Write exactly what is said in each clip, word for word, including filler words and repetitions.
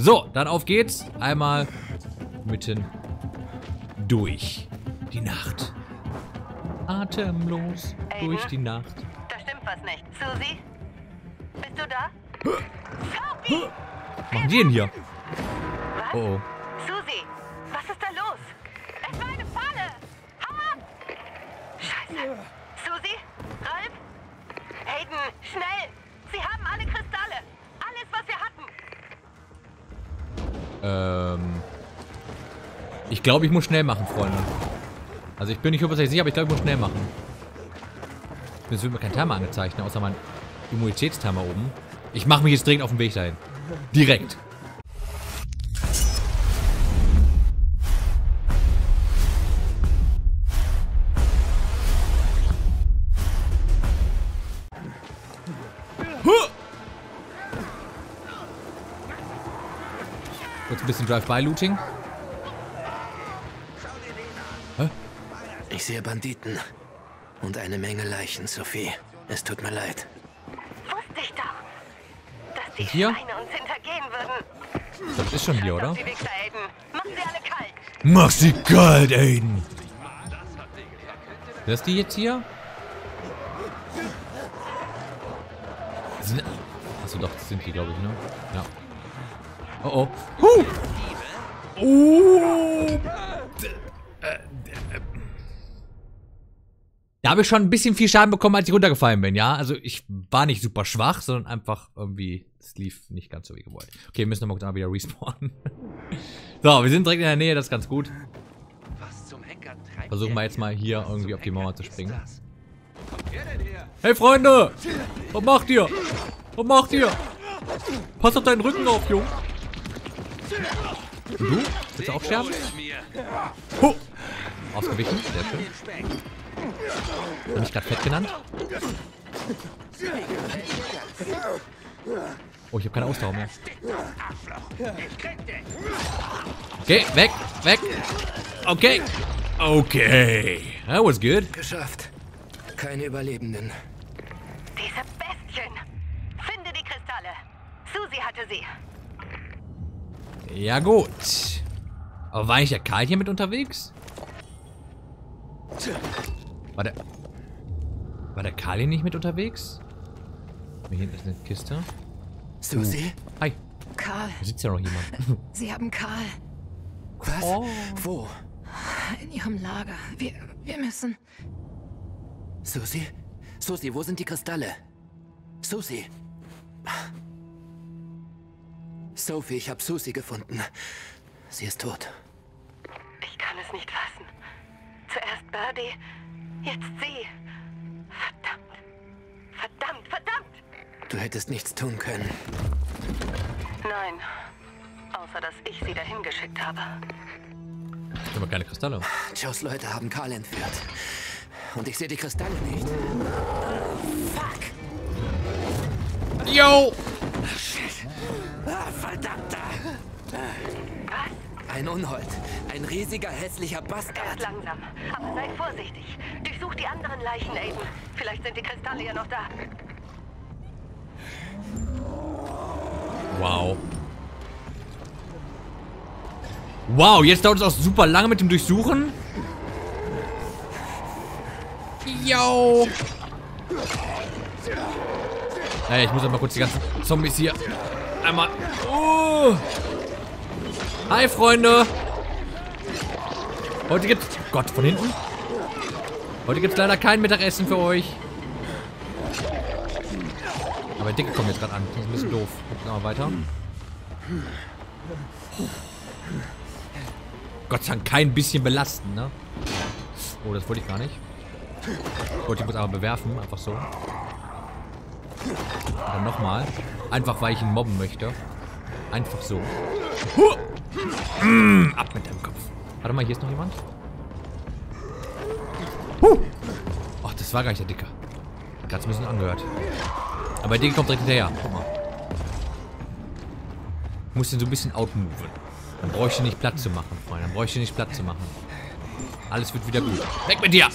So, dann auf geht's. Einmal mitten durch die Nacht. Atemlos Aiden? durch die Nacht. Da stimmt was nicht. Susi? Bist du da? Sophie! Was machen die denn hier? Was? Oh, oh. Susi, was ist da los? Es war eine Falle! Hau ab! Scheiße! Susi? Ralf? Aiden, schnell! Sie haben alle Kristalle! Alles, was wir hatten! Ähm... Ich glaube, ich muss schnell machen, Freunde. Also ich bin nicht hundertprozentig sicher, aber ich glaube, ich muss schnell machen. Jetzt wird mir kein Timer angezeigt, ne? Außer mein Immunitätstimer oben. Ich mache mich jetzt dringend auf den Weg dahin. Direkt. Kurz ein bisschen Drive-by-Looting. Ich sehe Banditen und eine Menge Leichen, Sophie. Es tut mir leid. Wusste ich doch, dass die hier? Schweine uns hintergehen würden. Das ist schon hier, oder? Mach sie alle kalt. Mach sie kalt, Aiden. Das ist die jetzt hier? Achso, doch, das sind die, glaube ich, ne? Ja. Oh, oh. Huh. Oh. Da habe ich schon ein bisschen viel Schaden bekommen, als ich runtergefallen bin, ja? Also ich war nicht super schwach, sondern einfach irgendwie, es lief nicht ganz so wie gewollt. Okay, wir müssen nochmal wieder respawnen. So, wir sind direkt in der Nähe, das ist ganz gut. Versuchen wir jetzt mal hier irgendwie auf die Mauer zu springen. Hey Freunde! Was macht ihr? Was macht ihr? Pass auf deinen Rücken auf, Junge! Und du? Willst du auch sterben? Ho! Ausgewichen, sehr schön. Habe ich gerade fett genannt? Oh, ich habe keine Ausdauer mehr. Okay, weg, weg. Okay. Okay. That was good. Geschafft. Keine Überlebenden. Diese Bestien. Finde die Kristalle. Susi hatte sie. Ja gut. Aber war ich ja Karl hier mit unterwegs? War der, war der Karl nicht mit unterwegs? Hier hinten ist eine Kiste. Susi? Hi. Karl. Da sitzt ja noch jemand. Sie haben Karl. Was? Oh. Wo? In ihrem Lager. Wir, wir müssen... Susi? Susi, wo sind die Kristalle? Susi? Sophie, ich habe Susi gefunden. Sie ist tot. Ich kann es nicht fassen. Zuerst Birdie... Jetzt sie. Verdammt. Verdammt, verdammt. Du hättest nichts tun können. Nein. Außer, dass ich sie dahin geschickt habe. Ich habe keine Kristalle. Joes Leute haben Karl entführt. Und ich sehe die Kristalle nicht. Fuck. Yo. Ach, shit. Ah, verdammter. Was? Ein Unhold. Ein riesiger, hässlicher Bastard. Ganz langsam. Aber sei vorsichtig. Durchsuch die anderen Leichen, Aiden. Vielleicht sind die Kristalle ja noch da. Wow. Wow, jetzt dauert es auch super lange mit dem Durchsuchen. Yo. Naja, ich muss aber kurz die ganzen Zombies hier einmal... Oh. Hi, Freunde! Heute gibt's... Gott, von hinten? Heute gibt's leider kein Mittagessen für euch. Aber Dicke kommen jetzt gerade an. Das ist ein bisschen doof. Gucken wir mal weiter. Oh. Gott sei Dank kein bisschen belasten, ne? Oh, das wollte ich gar nicht. Ich wollte ich kurz aber bewerfen. Einfach so. Und dann nochmal. Einfach, weil ich ihn mobben möchte. Einfach so. Huh. Mm, ab mit deinem Kopf. Warte mal, hier ist noch jemand. Huh. Ach, das war gar nicht der Dicke. Ganz ein bisschen angehört. Aber der Dicke kommt direkt hinterher. Guck mal. Ich muss den so ein bisschen outmoven. Dann bräuchte ich nicht Platz zu machen, Freunde. Dann bräuchte ich nicht Platz zu machen. Alles wird wieder gut. Weg mit dir!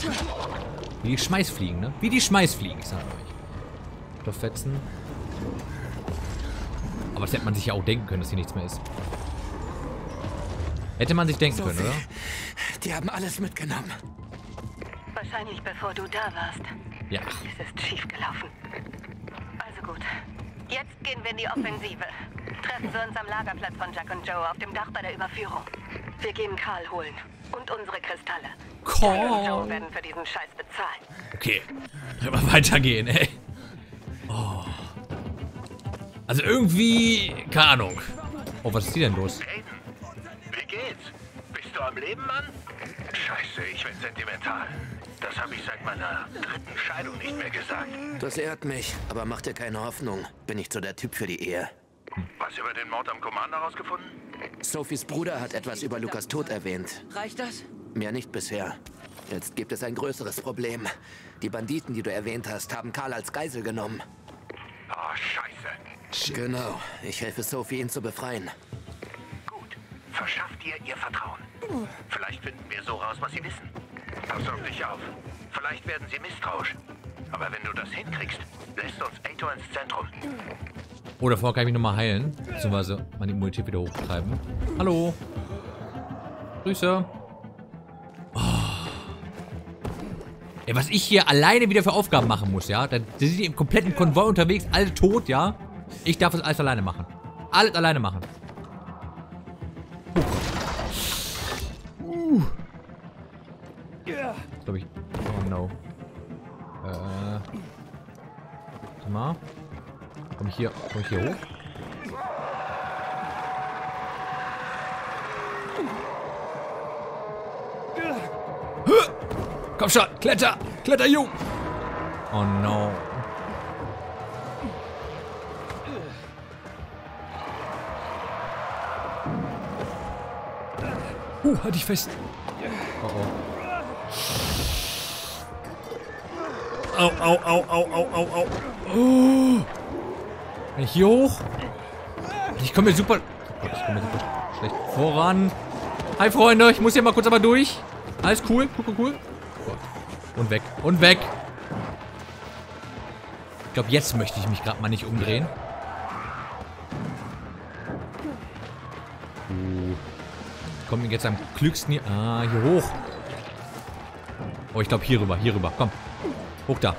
Wie die Schmeißfliegen, ne? Wie die Schmeißfliegen, ich sag euch. Stofffetzen. aber das hätte man sich ja auch denken können, dass hier nichts mehr ist. Hätte man sich denken Sophie, können, oder? Die haben alles mitgenommen. Wahrscheinlich bevor du da warst. Ja. Es ist schief gelaufen. Also gut. Jetzt gehen wir in die Offensive. Treffen wir uns am Lagerplatz von Jack und Joe auf dem Dach bei der Überführung. Wir gehen Karl holen. Und unsere Kristalle. Karl und Joe werden für diesen Scheiß bezahlen. Okay. Aber weitergehen, ey. Oh. Also irgendwie... Keine Ahnung. Oh, was ist hier denn los? Aiden, wie geht's? Bist du am Leben, Mann? Scheiße, ich bin sentimental. Das habe ich seit meiner dritten Scheidung nicht mehr gesagt. Das ehrt mich, aber mach dir keine Hoffnung. Bin nicht so der Typ für die Ehe. Was über den Mord am Commander rausgefunden? Sophies Bruder hat etwas über Lukas Tod erwähnt. Reicht das? Mehr nicht bisher. Jetzt gibt es ein größeres Problem. Die Banditen, die du erwähnt hast, haben Karl als Geisel genommen. Oh, Scheiße. Genau. Ich helfe Sophie, ihn zu befreien. Gut. Verschafft ihr ihr Vertrauen. Vielleicht finden wir so raus, was sie wissen. Pass auf dich auf. Vielleicht werden sie misstrauisch. Aber wenn du das hinkriegst, lässt uns Aether ins Zentrum. Oder vorher kann ich mich nochmal heilen. Beziehungsweise meine Immunität wieder hochtreiben. Hallo. Grüße. Oh. Ey, was ich hier alleine wieder für Aufgaben machen muss, ja. Da sind die im kompletten Konvoi unterwegs, alle tot, ja. Ich darf das alles alleine machen. Alles alleine machen. Uh. Glaube ich. Oh no. Äh. Warte mal. Komm ich hier. Komm ich hier hoch? Höh! Komm schon! Kletter! Kletter, Jung! Oh no. Uh, halt dich fest! Oh oh. Au, au, au, au, au, au, au. Oh. Kann ich hier hoch? Ich komme mir super... Oh Gott, ich komme mir super schlecht voran. Hi, Freunde. Ich muss hier mal kurz aber durch. Alles cool. Cool, cool, cool. Oh. Und weg. Und weg. Ich glaube, jetzt möchte ich mich gerade mal nicht umdrehen. Uh. Kommt mir jetzt am klügsten hier... Ah, hier hoch. Oh, ich glaube, hier rüber. Hier rüber. Komm. Hoch da.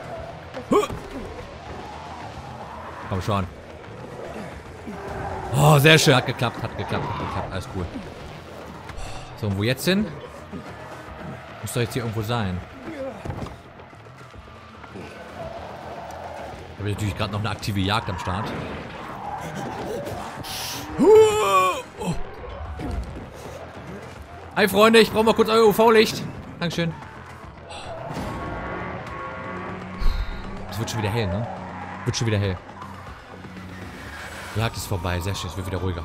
Huh. Komm schon. Oh, sehr schön. Hat geklappt, hat geklappt, hat geklappt. Alles cool. So, und wo jetzt hin? Muss doch jetzt hier irgendwo sein. Da habe ich natürlich gerade noch eine aktive Jagd am Start. Huh. Oh. Hi, Freunde. Ich brauche mal kurz euer U V-Licht. Dankeschön. Es wird schon wieder hell, ne? Wird schon wieder hell. Die Jagd ist vorbei. Sehr schön. Es wird wieder ruhiger.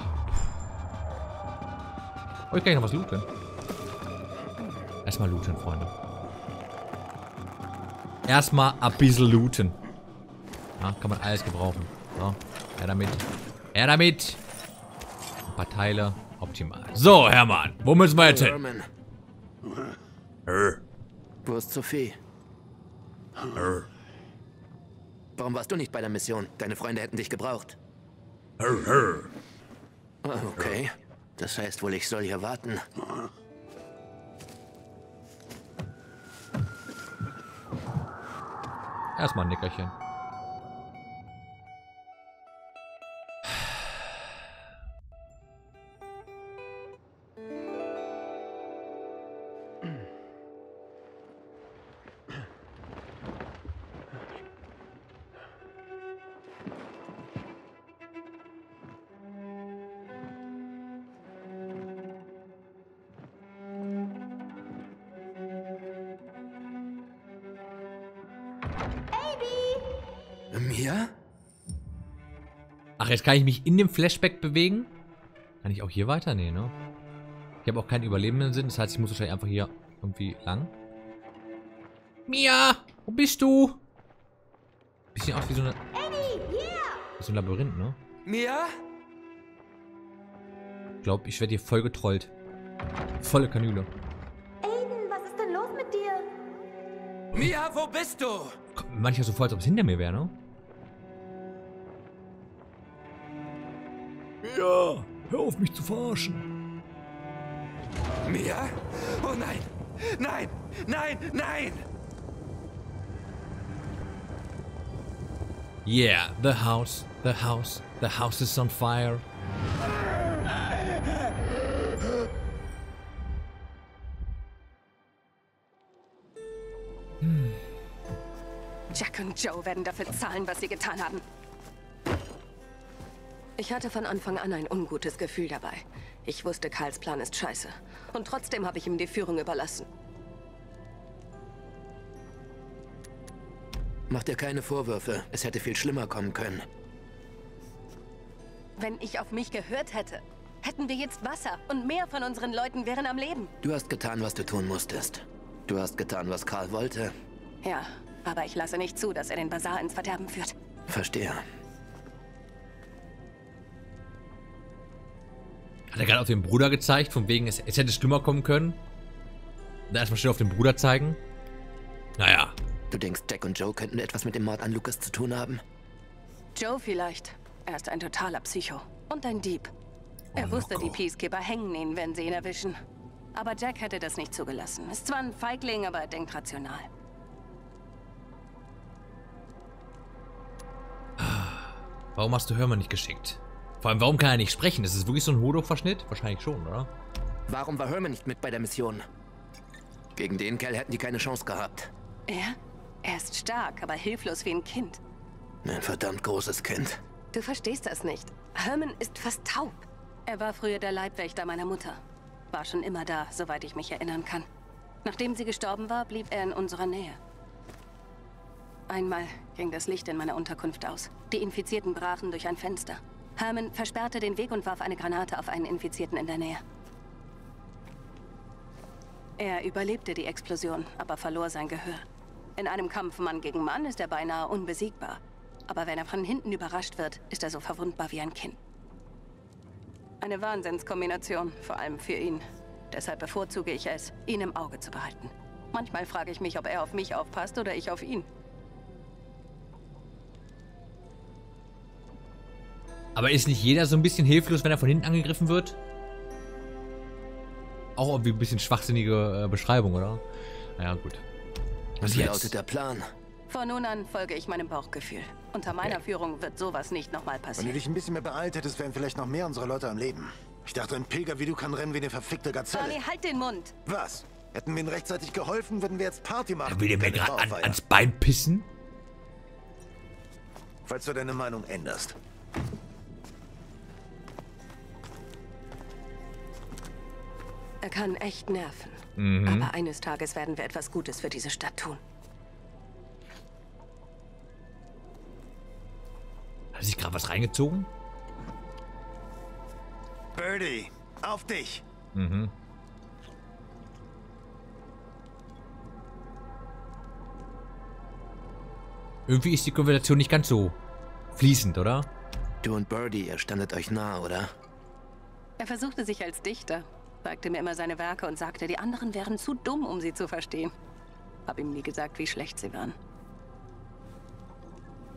Oh, ich kann noch was looten. Erstmal looten, Freunde. Erstmal ein bisschen looten. Ja, kann man alles gebrauchen. So, her damit. Her damit. Ein paar Teile. Optimal. So, Hermann. Wo müssen wir jetzt hin? Wo ist Sophie? Warum warst du nicht bei der Mission? Deine Freunde hätten dich gebraucht. Okay. Das heißt wohl, ich soll hier warten. Erstmal ein Nickerchen. Jetzt kann ich mich in dem Flashback bewegen. Kann ich auch hier weiter? Nee, ne? Ich habe auch keinen überlebenden Sinn. Das heißt, ich muss wahrscheinlich einfach hier irgendwie lang. Mia! Wo bist du? Bisschen aus wie so eine... Wie so ein Labyrinth, ne? Mia? Ich glaube, ich werde hier voll getrollt. Volle Kanüle. Aiden, was ist denn los mit dir? Mia, wo bist du? Kommt mir manchmal so vor, als ob es hinter mir wäre, ne? Ja, hör auf mich zu verarschen. Mia? Oh nein! Nein! Nein! Nein! Yeah, the house, the house, the house is on fire. Hm. Jack und Joe werden dafür zahlen, was sie getan haben. Ich hatte von Anfang an ein ungutes Gefühl dabei. Ich wusste, Karls Plan ist scheiße. Und trotzdem habe ich ihm die Führung überlassen. Mach dir keine Vorwürfe. Es hätte viel schlimmer kommen können. Wenn ich auf mich gehört hätte, hätten wir jetzt Wasser und mehr von unseren Leuten wären am Leben. Du hast getan, was du tun musstest. Du hast getan, was Karl wollte. Ja, aber ich lasse nicht zu, dass er den Bazar ins Verderben führt. Verstehe. Hat er gerade auf den Bruder gezeigt, von wegen, es, es hätte schlimmer kommen können? Da erstmal schnell auf den Bruder zeigen? Naja. Du denkst, Jack und Joe könnten etwas mit dem Mord an Lukas zu tun haben? Joe vielleicht. Er ist ein totaler Psycho. Und ein Dieb. Er oh, wusste, die Peacekeeper hängen ihn, wenn sie ihn erwischen. Aber Jack hätte das nicht zugelassen. Ist zwar ein Feigling, aber er denkt rational. Warum hast du Hermann nicht geschickt? Vor allem, warum kann er nicht sprechen? Ist es wirklich so ein Hodor-Verschnitt? Wahrscheinlich schon, oder? Warum war Hermann nicht mit bei der Mission? Gegen den Kerl hätten die keine Chance gehabt. Er? Er ist stark, aber hilflos wie ein Kind. Ein verdammt großes Kind. Du verstehst das nicht. Hermann ist fast taub. Er war früher der Leibwächter meiner Mutter. War schon immer da, soweit ich mich erinnern kann. Nachdem sie gestorben war, blieb er in unserer Nähe. Einmal ging das Licht in meiner Unterkunft aus. Die Infizierten brachen durch ein Fenster. Hermann versperrte den Weg und warf eine Granate auf einen Infizierten in der Nähe. Er überlebte die Explosion, aber verlor sein Gehör. In einem Kampf Mann gegen Mann ist er beinahe unbesiegbar. Aber wenn er von hinten überrascht wird, ist er so verwundbar wie ein Kind. Eine Wahnsinnskombination, vor allem für ihn. Deshalb bevorzuge ich es, ihn im Auge zu behalten. Manchmal frage ich mich, ob er auf mich aufpasst oder ich auf ihn. Aber ist nicht jeder so ein bisschen hilflos, wenn er von hinten angegriffen wird? Auch irgendwie ein bisschen schwachsinnige äh, Beschreibung, oder? Naja, gut. Was jetzt? Wie lautet der Plan? Von nun an folge ich meinem Bauchgefühl. Unter meiner okay. Führung wird sowas nicht nochmal passieren. Wenn du dich ein bisschen mehr beeilt hättest, wären vielleicht noch mehr unserer Leute am Leben. Ich dachte, ein Pilger wie du kann rennen wie eine verfickte Gazelle. Barney, halt den Mund! Was? Hätten wir ihnen rechtzeitig geholfen, würden wir jetzt Party machen. Dann will der mir gerade an, ans Bein pissen? Falls du deine Meinung änderst. Er kann echt nerven. Mhm. Aber eines Tages werden wir etwas Gutes für diese Stadt tun. Hat sich gerade was reingezogen? Birdie, auf dich! Mhm. Irgendwie ist die Konversation nicht ganz so fließend, oder? Du und Birdie, ihr standet euch nah, oder? Er versuchte sich als Dichter. Sagte mir immer seine Werke und sagte, die anderen wären zu dumm, um sie zu verstehen. Hab ihm nie gesagt, wie schlecht sie waren.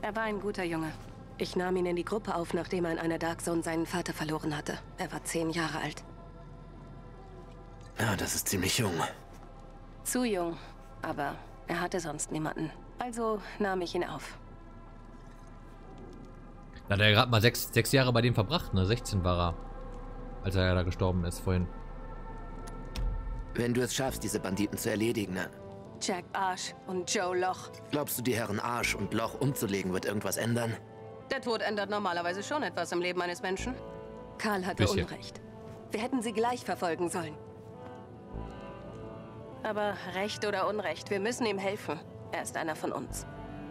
Er war ein guter Junge. Ich nahm ihn in die Gruppe auf, nachdem er in einer Dark Zone seinen Vater verloren hatte. Er war zehn Jahre alt. Ja, das ist ziemlich jung. Zu jung, aber er hatte sonst niemanden. Also nahm ich ihn auf. Da hat er gerade mal sechs, sechs Jahre bei dem verbracht, ne? sechzehn war er, als er ja da gestorben ist vorhin. Wenn du es schaffst, diese Banditen zu erledigen, ne? Jack Arsch und Joe Loch. Glaubst du, die Herren Arsch und Loch umzulegen wird irgendwas ändern? Der Tod ändert normalerweise schon etwas im Leben eines Menschen. Karl hatte Bisschen. Unrecht. Wir hätten sie gleich verfolgen sollen. Aber Recht oder Unrecht, wir müssen ihm helfen. Er ist einer von uns.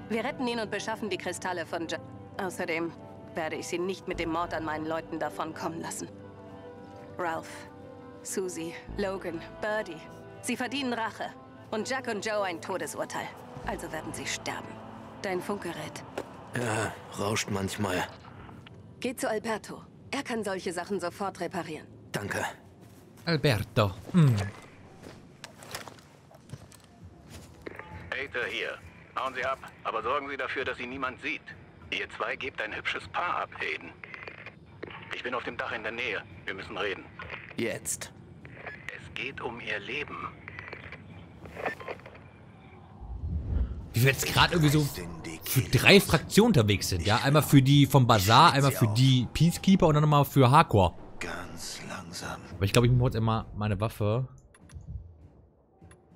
Wir retten ihn und beschaffen die Kristalle von Jack. Außerdem werde ich sie nicht mit dem Mord an meinen Leuten davonkommen lassen. Ralf, Susi, Logan, Birdie. Sie verdienen Rache. Und Jack und Joe ein Todesurteil. Also werden sie sterben. Dein Funkgerät. Ja, rauscht manchmal. Geh zu Alberto. Er kann solche Sachen sofort reparieren. Danke. Alberto. Hm. Aether hier. Hauen Sie ab, aber sorgen Sie dafür, dass Sie niemand sieht. Ihr zwei gebt ein hübsches Paar ab, Aiden. Ich bin auf dem Dach in der Nähe. Wir müssen reden. Jetzt. Es geht um ihr Leben. Wie wir jetzt gerade irgendwie so für drei Fraktionen unterwegs sind, ja? Einmal für die vom Bazar, einmal für die Peacekeeper und dann nochmal für Hardcore. Ganz langsam. Aber ich glaube, ich muss jetzt immer meine Waffe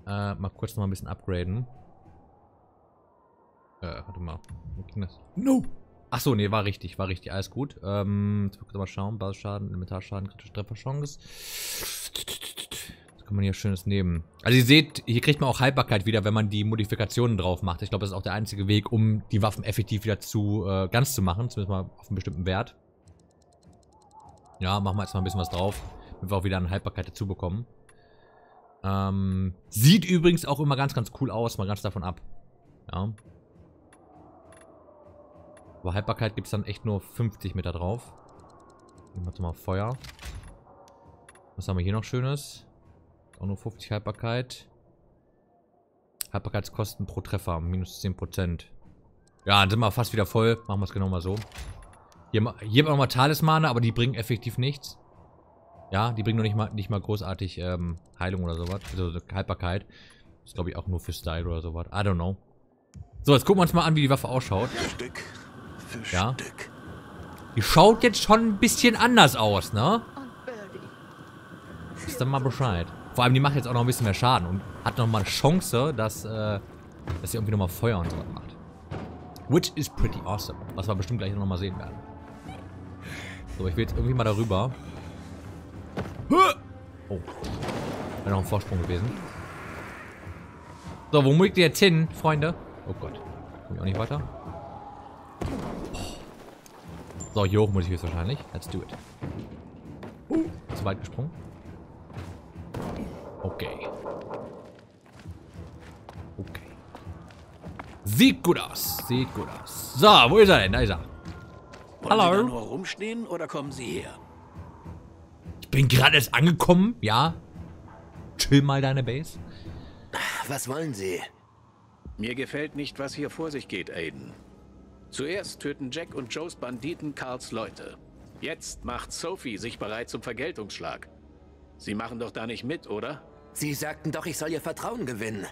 äh, mal kurz noch mal ein bisschen upgraden. Äh, warte mal. No! Achso, nee, war richtig, war richtig, alles gut. Ähm, jetzt mal schauen, Basisschaden, Elementarschaden, kritische Trefferchance. Kann man hier Schönes nehmen. Also ihr seht, hier kriegt man auch Haltbarkeit wieder, wenn man die Modifikationen drauf macht. Ich glaube, das ist auch der einzige Weg, um die Waffen effektiv wieder zu äh, ganz zu machen. Zumindest mal auf einen bestimmten Wert. Ja, machen wir jetzt mal ein bisschen was drauf, damit wir auch wieder eine Haltbarkeit dazu bekommen. Ähm, sieht übrigens auch immer ganz, ganz cool aus. Mal ganz davon ab. Ja. Aber Haltbarkeit gibt es dann echt nur fünfzig Meter drauf. Machen wir mal Feuer. Was haben wir hier noch Schönes? Auch nur fünfzig Haltbarkeit. Haltbarkeitskosten pro Treffer. Minus zehn Prozent. Ja, dann sind wir fast wieder voll. Machen wir es genau mal so. Hier, hier haben wir nochmal Talismane, aber die bringen effektiv nichts. Ja, die bringen noch nicht mal, nicht mal großartig ähm, Heilung oder sowas. Also Haltbarkeit. Das ist, glaube ich, auch nur für Style oder sowas. I don't know. So, jetzt gucken wir uns mal an, wie die Waffe ausschaut. Stück für ja. Stück. Die schaut jetzt schon ein bisschen anders aus, ne? Ist dann mal Bescheid. Vor allem, die macht jetzt auch noch ein bisschen mehr Schaden und hat nochmal eine Chance, dass, äh, dass sie irgendwie nochmal Feuer und so was macht. Which is pretty awesome. Was wir bestimmt gleich nochmal sehen werden. So, ich will jetzt irgendwie mal darüber. Oh. Wäre noch ein Vorsprung gewesen. So, wo muss ich denn jetzt hin, Freunde? Oh Gott. Komm ich auch nicht weiter. Oh. So, hier hoch muss ich jetzt wahrscheinlich. Let's do it. Uh. Zu weit gesprungen. Okay. Okay. Sieht gut aus. Sieht gut aus. So, wo ist er denn? Da ist er. Hallo. Wollen Sie da nur rumstehen oder kommen Sie her? Ich bin gerade erst angekommen, ja. Chill mal deine Base. Was wollen Sie? Mir gefällt nicht, was hier vor sich geht, Aiden. Zuerst töten Jack und Joes Banditen Karls Leute. Jetzt macht Sophie sich bereit zum Vergeltungsschlag. Sie machen doch da nicht mit, oder? Sie sagten doch, ich soll ihr Vertrauen gewinnen.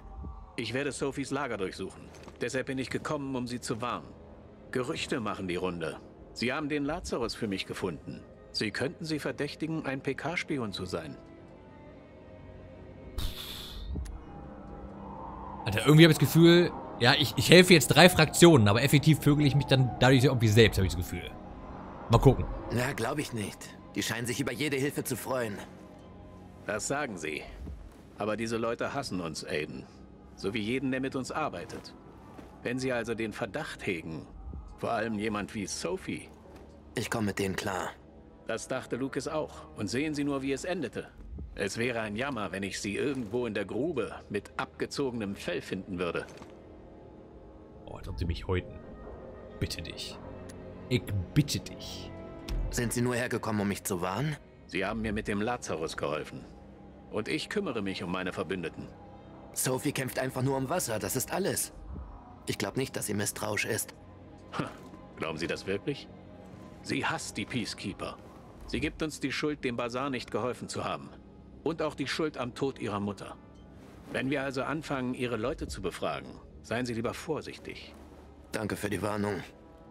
Ich werde Sophies Lager durchsuchen. Deshalb bin ich gekommen, um sie zu warnen. Gerüchte machen die Runde. Sie haben den Lazarus für mich gefunden. Sie könnten sie verdächtigen, ein P K-Spion zu sein. Alter, irgendwie habe ich das Gefühl, ja, ich, ich helfe jetzt drei Fraktionen, aber effektiv vögel ich mich dann dadurch irgendwie selbst, habe ich das Gefühl. Mal gucken. Na, glaube ich nicht. Die scheinen sich über jede Hilfe zu freuen. Das sagen sie. Aber diese Leute hassen uns, Aiden. So wie jeden, der mit uns arbeitet. Wenn sie also den Verdacht hegen, vor allem jemand wie Sophie. Ich komme mit denen klar. Das dachte Lukas auch. Und sehen Sie nur, wie es endete. Es wäre ein Jammer, wenn ich sie irgendwo in der Grube mit abgezogenem Fell finden würde. Oh, als ob sie mich häuten. Bitte dich. Ich bitte dich. Sind Sie nur hergekommen, um mich zu warnen? Sie haben mir mit dem Lazarus geholfen. Und ich kümmere mich um meine Verbündeten. Sophie kämpft einfach nur um Wasser, das ist alles. Ich glaube nicht, dass sie misstrauisch ist. Ha, glauben Sie das wirklich? Sie hasst die Peacekeeper. Sie gibt uns die Schuld, dem Bazar nicht geholfen zu haben. Und auch die Schuld am Tod ihrer Mutter. Wenn wir also anfangen, ihre Leute zu befragen, seien Sie lieber vorsichtig. Danke für die Warnung.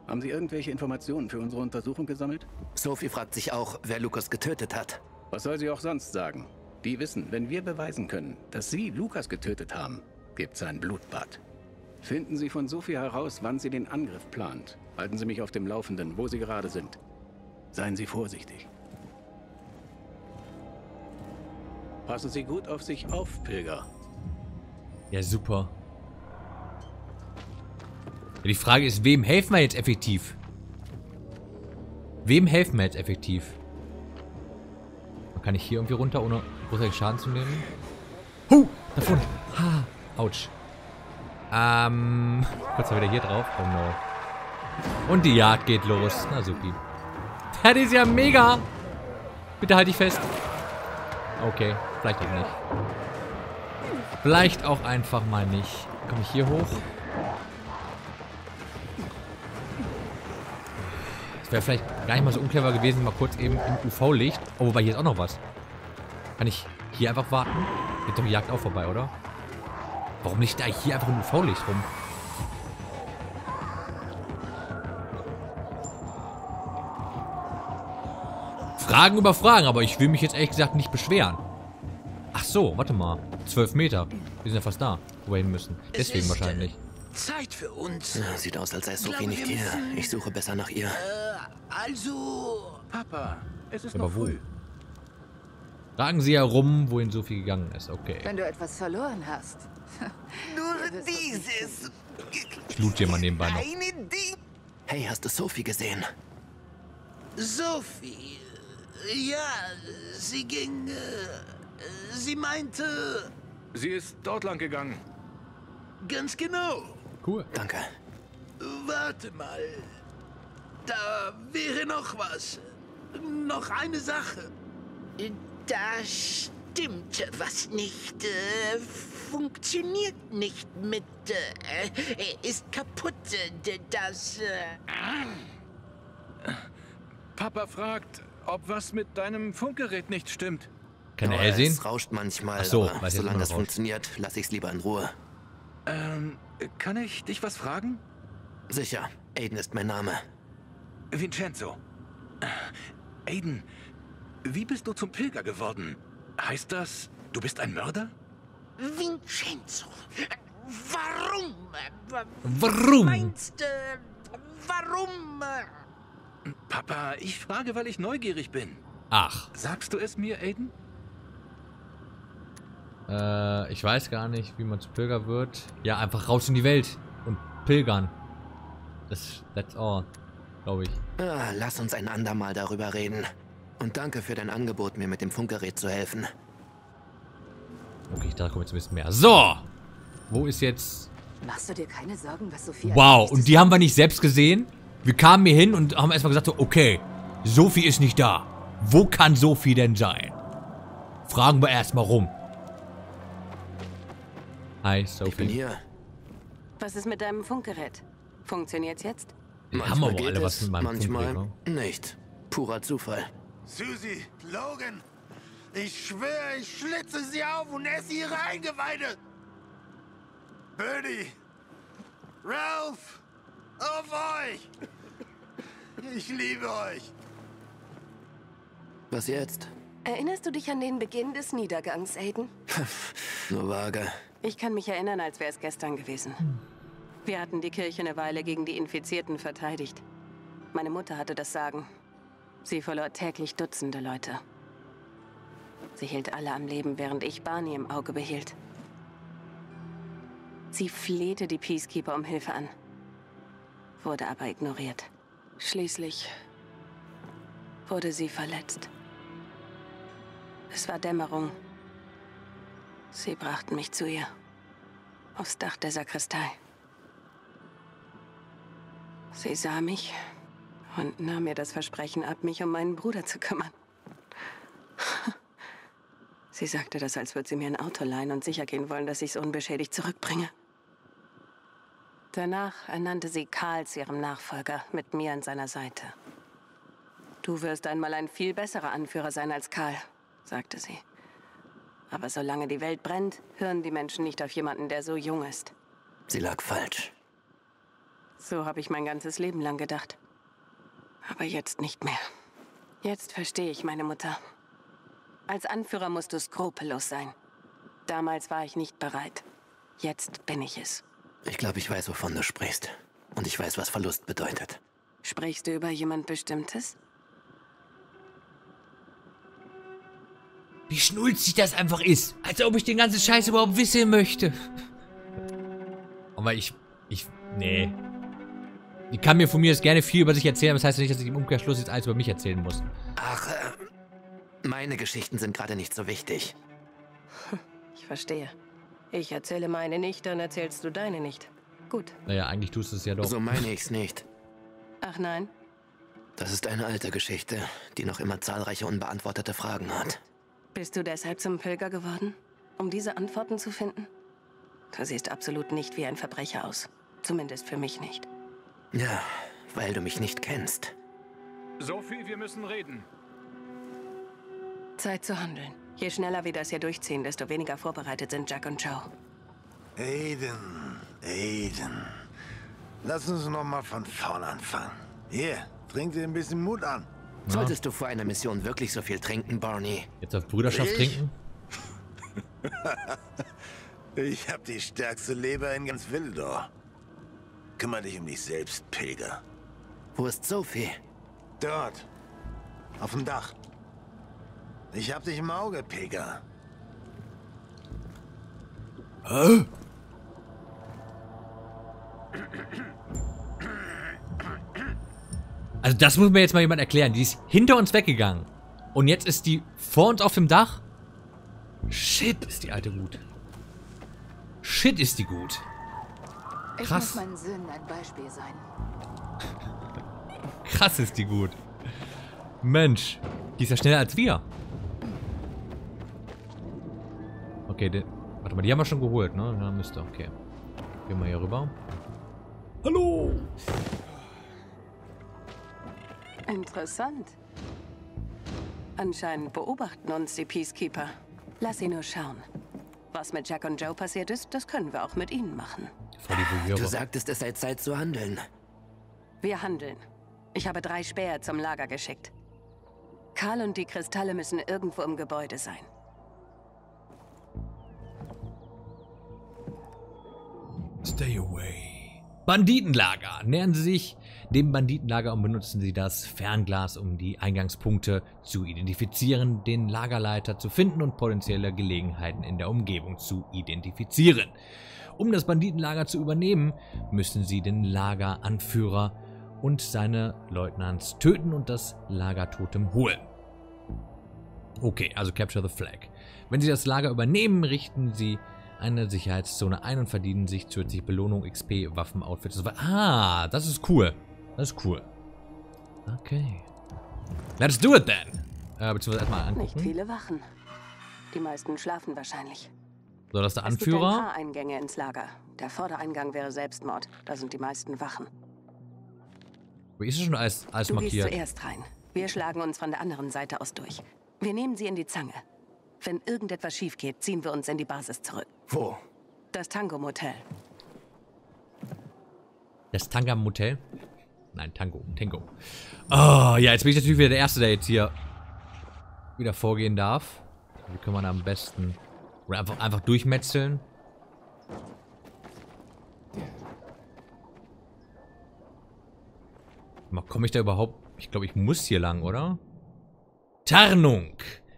Haben Sie irgendwelche Informationen für unsere Untersuchung gesammelt? Sophie fragt sich auch, wer Lukas getötet hat. Was soll sie auch sonst sagen? Die wissen, wenn wir beweisen können, dass Sie Lukas getötet haben, gibt's ein Blutbad. Finden Sie von Sophie heraus, wann sie den Angriff plant. Halten Sie mich auf dem Laufenden, wo Sie gerade sind. Seien Sie vorsichtig. Passen Sie gut auf sich auf, Pilger. Ja, super. Die Frage ist, wem helfen wir jetzt effektiv? Wem helfen wir jetzt effektiv? Kann ich hier irgendwie runter, ohne großartig Schaden zu nehmen? Huh! Da vorne! Ha! Autsch. Ähm. Kurz mal wieder hier drauf. Oh no. Und die Jagd geht los. Na supi. Das ist ja mega! Bitte halt dich fest. Okay. Vielleicht auch nicht. Vielleicht auch einfach mal nicht. Komme ich hier hoch? Wäre vielleicht gar nicht mal so unclever gewesen, mal kurz eben im U V-Licht. Oh, wobei, hier ist auch noch was. Kann ich hier einfach warten? Geht doch die Jagd auch vorbei, oder? Warum nicht da hier einfach im U V-Licht rum? Fragen über Fragen, aber ich will mich jetzt ehrlich gesagt nicht beschweren. Ach so, warte mal. Zwölf Meter. Wir sind ja fast da, wo wir hin müssen. Deswegen wahrscheinlich. Zeit für uns. Ja, sieht aus, als sei Sophie nicht hier. Ich suche besser nach ihr. Äh, also... Papa, es ist aber noch früh. Fragen Sie herum, wohin Sophie gegangen ist. Okay. Wenn du etwas verloren hast. Nur dieses... Ich loot hier mal nebenbei noch. Hey, hast du Sophie gesehen? Sophie... Ja, sie ging... Äh, sie meinte... Sie ist dort lang gegangen. Ganz genau. Cool. Danke. Warte mal. Da wäre noch was. Noch eine Sache. Da stimmt was nicht. Äh, funktioniert nicht mit... Äh, ist kaputt. Das... Äh Papa fragt... Ob was mit deinem Funkgerät nicht stimmt. Kann er sehen? Es rauscht manchmal. Ach so, aber solange das funktioniert, lasse ich es lieber in Ruhe. Ähm, kann ich dich was fragen? Sicher. Aiden ist mein Name. Vincenzo. Aiden, wie bist du zum Pilger geworden? Heißt das, du bist ein Mörder? Vincenzo, warum? Warum? Meinst du, warum? Papa, ich frage, weil ich neugierig bin. Ach. Sagst du es mir, Aiden? Äh, ich weiß gar nicht, wie man zu Pilger wird. Ja, einfach raus in die Welt und pilgern. Das, that's all, glaube ich. Ah, lass uns ein andermal darüber reden. Und danke für dein Angebot, mir mit dem Funkgerät zu helfen. Okay, da kommt jetzt ein bisschen mehr. So! Wo ist jetzt... Machst du dir keine Sorgen, was Sophie... Wow, und die haben wir nicht selbst gesehen? Wir kamen hier hin und haben erstmal gesagt, so, okay, Sophie ist nicht da. Wo kann Sophie denn sein? Fragen wir erstmal rum. Hi, Sophie. Ich bin hier. Was ist mit deinem Funkgerät? Funktioniert's jetzt? Wir haben aber alle was mit meinem Funkgerät. Manchmal nicht. Purer Zufall. Susi, Logan, ich schwöre, ich schlitze sie auf und esse ihre Eingeweide. Birdie, Ralf. Auf euch! Ich liebe euch! Was jetzt? Erinnerst du dich an den Beginn des Niedergangs, Aiden? Nur vage. Ich kann mich erinnern, als wäre es gestern gewesen. Wir hatten die Kirche eine Weile gegen die Infizierten verteidigt. Meine Mutter hatte das Sagen. Sie verlor täglich Dutzende Leute. Sie hielt alle am Leben, während ich Barney im Auge behielt. Sie flehte die Peacekeeper um Hilfe an. Wurde aber ignoriert. Schließlich wurde sie verletzt. Es war Dämmerung. Sie brachten mich zu ihr. Aufs Dach der Sakristei. Sie sah mich und nahm mir das Versprechen ab, mich um meinen Bruder zu kümmern. Sie sagte das, als würde sie mir ein Auto leihen und sicher gehen wollen, dass ich es unbeschädigt zurückbringe. Danach ernannte sie Karl zu ihrem Nachfolger, mit mir an seiner Seite. Du wirst einmal ein viel besserer Anführer sein als Karl, sagte sie. Aber solange die Welt brennt, hören die Menschen nicht auf jemanden, der so jung ist. Sie lag falsch. So habe ich mein ganzes Leben lang gedacht. Aber jetzt nicht mehr. Jetzt verstehe ich meine Mutter. Als Anführer musst du skrupellos sein. Damals war ich nicht bereit. Jetzt bin ich es. Ich glaube, ich weiß, wovon du sprichst. Und ich weiß, was Verlust bedeutet. Sprichst du über jemand Bestimmtes? Wie schnulzig das einfach ist. Als ob ich den ganzen Scheiß überhaupt wissen möchte. Aber ich... Ich... Nee. Die kann mir von mir jetzt gerne viel über sich erzählen, aber das heißt nicht, dass ich im Umkehrschluss jetzt alles über mich erzählen muss. Ach, äh, meine Geschichten sind gerade nicht so wichtig. Ich verstehe. Ich erzähle meine nicht, dann erzählst du deine nicht. Gut. Naja, eigentlich tust du es ja doch. So meine ich's nicht. Ach nein? Das ist eine alte Geschichte, die noch immer zahlreiche unbeantwortete Fragen hat. Bist du deshalb zum Pilger geworden, um diese Antworten zu finden? Du siehst absolut nicht wie ein Verbrecher aus. Zumindest für mich nicht. Ja, weil du mich nicht kennst. Sophie, wir müssen reden. Zeit zu handeln. Je schneller wir das hier durchziehen, desto weniger vorbereitet sind Jack und Joe. Aiden, Aiden. Lass uns noch mal von vorn anfangen. Hier, trink dir ein bisschen Mut an. Na? Solltest du vor einer Mission wirklich so viel trinken, Barney? Jetzt auf Brüderschaft ich? trinken? Ich hab die stärkste Leber in ganz Villedor. Kümmere dich um dich selbst, Pilger. Wo ist Sophie? Dort. Auf dem Dach. Ich hab dich im Auge, Pilger. Hä? Also das muss mir jetzt mal jemand erklären. Die ist hinter uns weggegangen. Und jetzt ist die vor uns auf dem Dach? Shit, ist die Alte gut. Shit, ist die gut. Krass. Ich muss meinen Söhnen ein Beispiel sein. Krass ist die gut. Mensch, die ist ja schneller als wir. Okay, den, warte mal, die haben wir schon geholt, ne? Da müsste, okay. Gehen wir hier rüber. Hallo! Interessant. Anscheinend beobachten uns die Peacekeeper. Lass sie nur schauen. Was mit Jack und Joe passiert ist, das können wir auch mit ihnen machen. Du sagtest, es sei Zeit zu handeln. Wir handeln. Ich habe drei Späher zum Lager geschickt. Karl und die Kristalle müssen irgendwo im Gebäude sein. Stay away. Banditenlager. Nähern Sie sich dem Banditenlager und benutzen Sie das Fernglas, um die Eingangspunkte zu identifizieren, den Lagerleiter zu finden und potenzielle Gelegenheiten in der Umgebung zu identifizieren. Um das Banditenlager zu übernehmen, müssen Sie den Lageranführer und seine Leutnants töten und das Lagertotem holen. Okay, also Capture the Flag. Wenn Sie das Lager übernehmen, richten Sie eine Sicherheitszone ein und verdienen sich zusätzlich Belohnung, X P, Waffen, Outfits und so weiter. Ah, das ist cool. Das ist cool. Okay. Let's do it then. Äh, beziehungsweise erstmal angucken. Nicht viele wachen. Die meisten schlafen wahrscheinlich. So, das ist der Anführer. Es gibt ein paar Eingänge ins Lager. Der Vordereingang wäre Selbstmord. Da sind die meisten wachen. Wie ist es schon alles, alles du markiert? Du gehst zuerst rein. Wir schlagen uns von der anderen Seite aus durch. Wir nehmen sie in die Zange. Wenn irgendetwas schief geht, ziehen wir uns in die Basis zurück. Wo? Das Tango Motel. Das Tango Motel? Nein, Tango. Tango. Oh, ja, jetzt bin ich natürlich wieder der Erste, der jetzt hier wieder vorgehen darf. Wie kann man am besten... Oder einfach, einfach durchmetzeln. Komme ich da überhaupt... Ich glaube, ich muss hier lang, oder? Tarnung!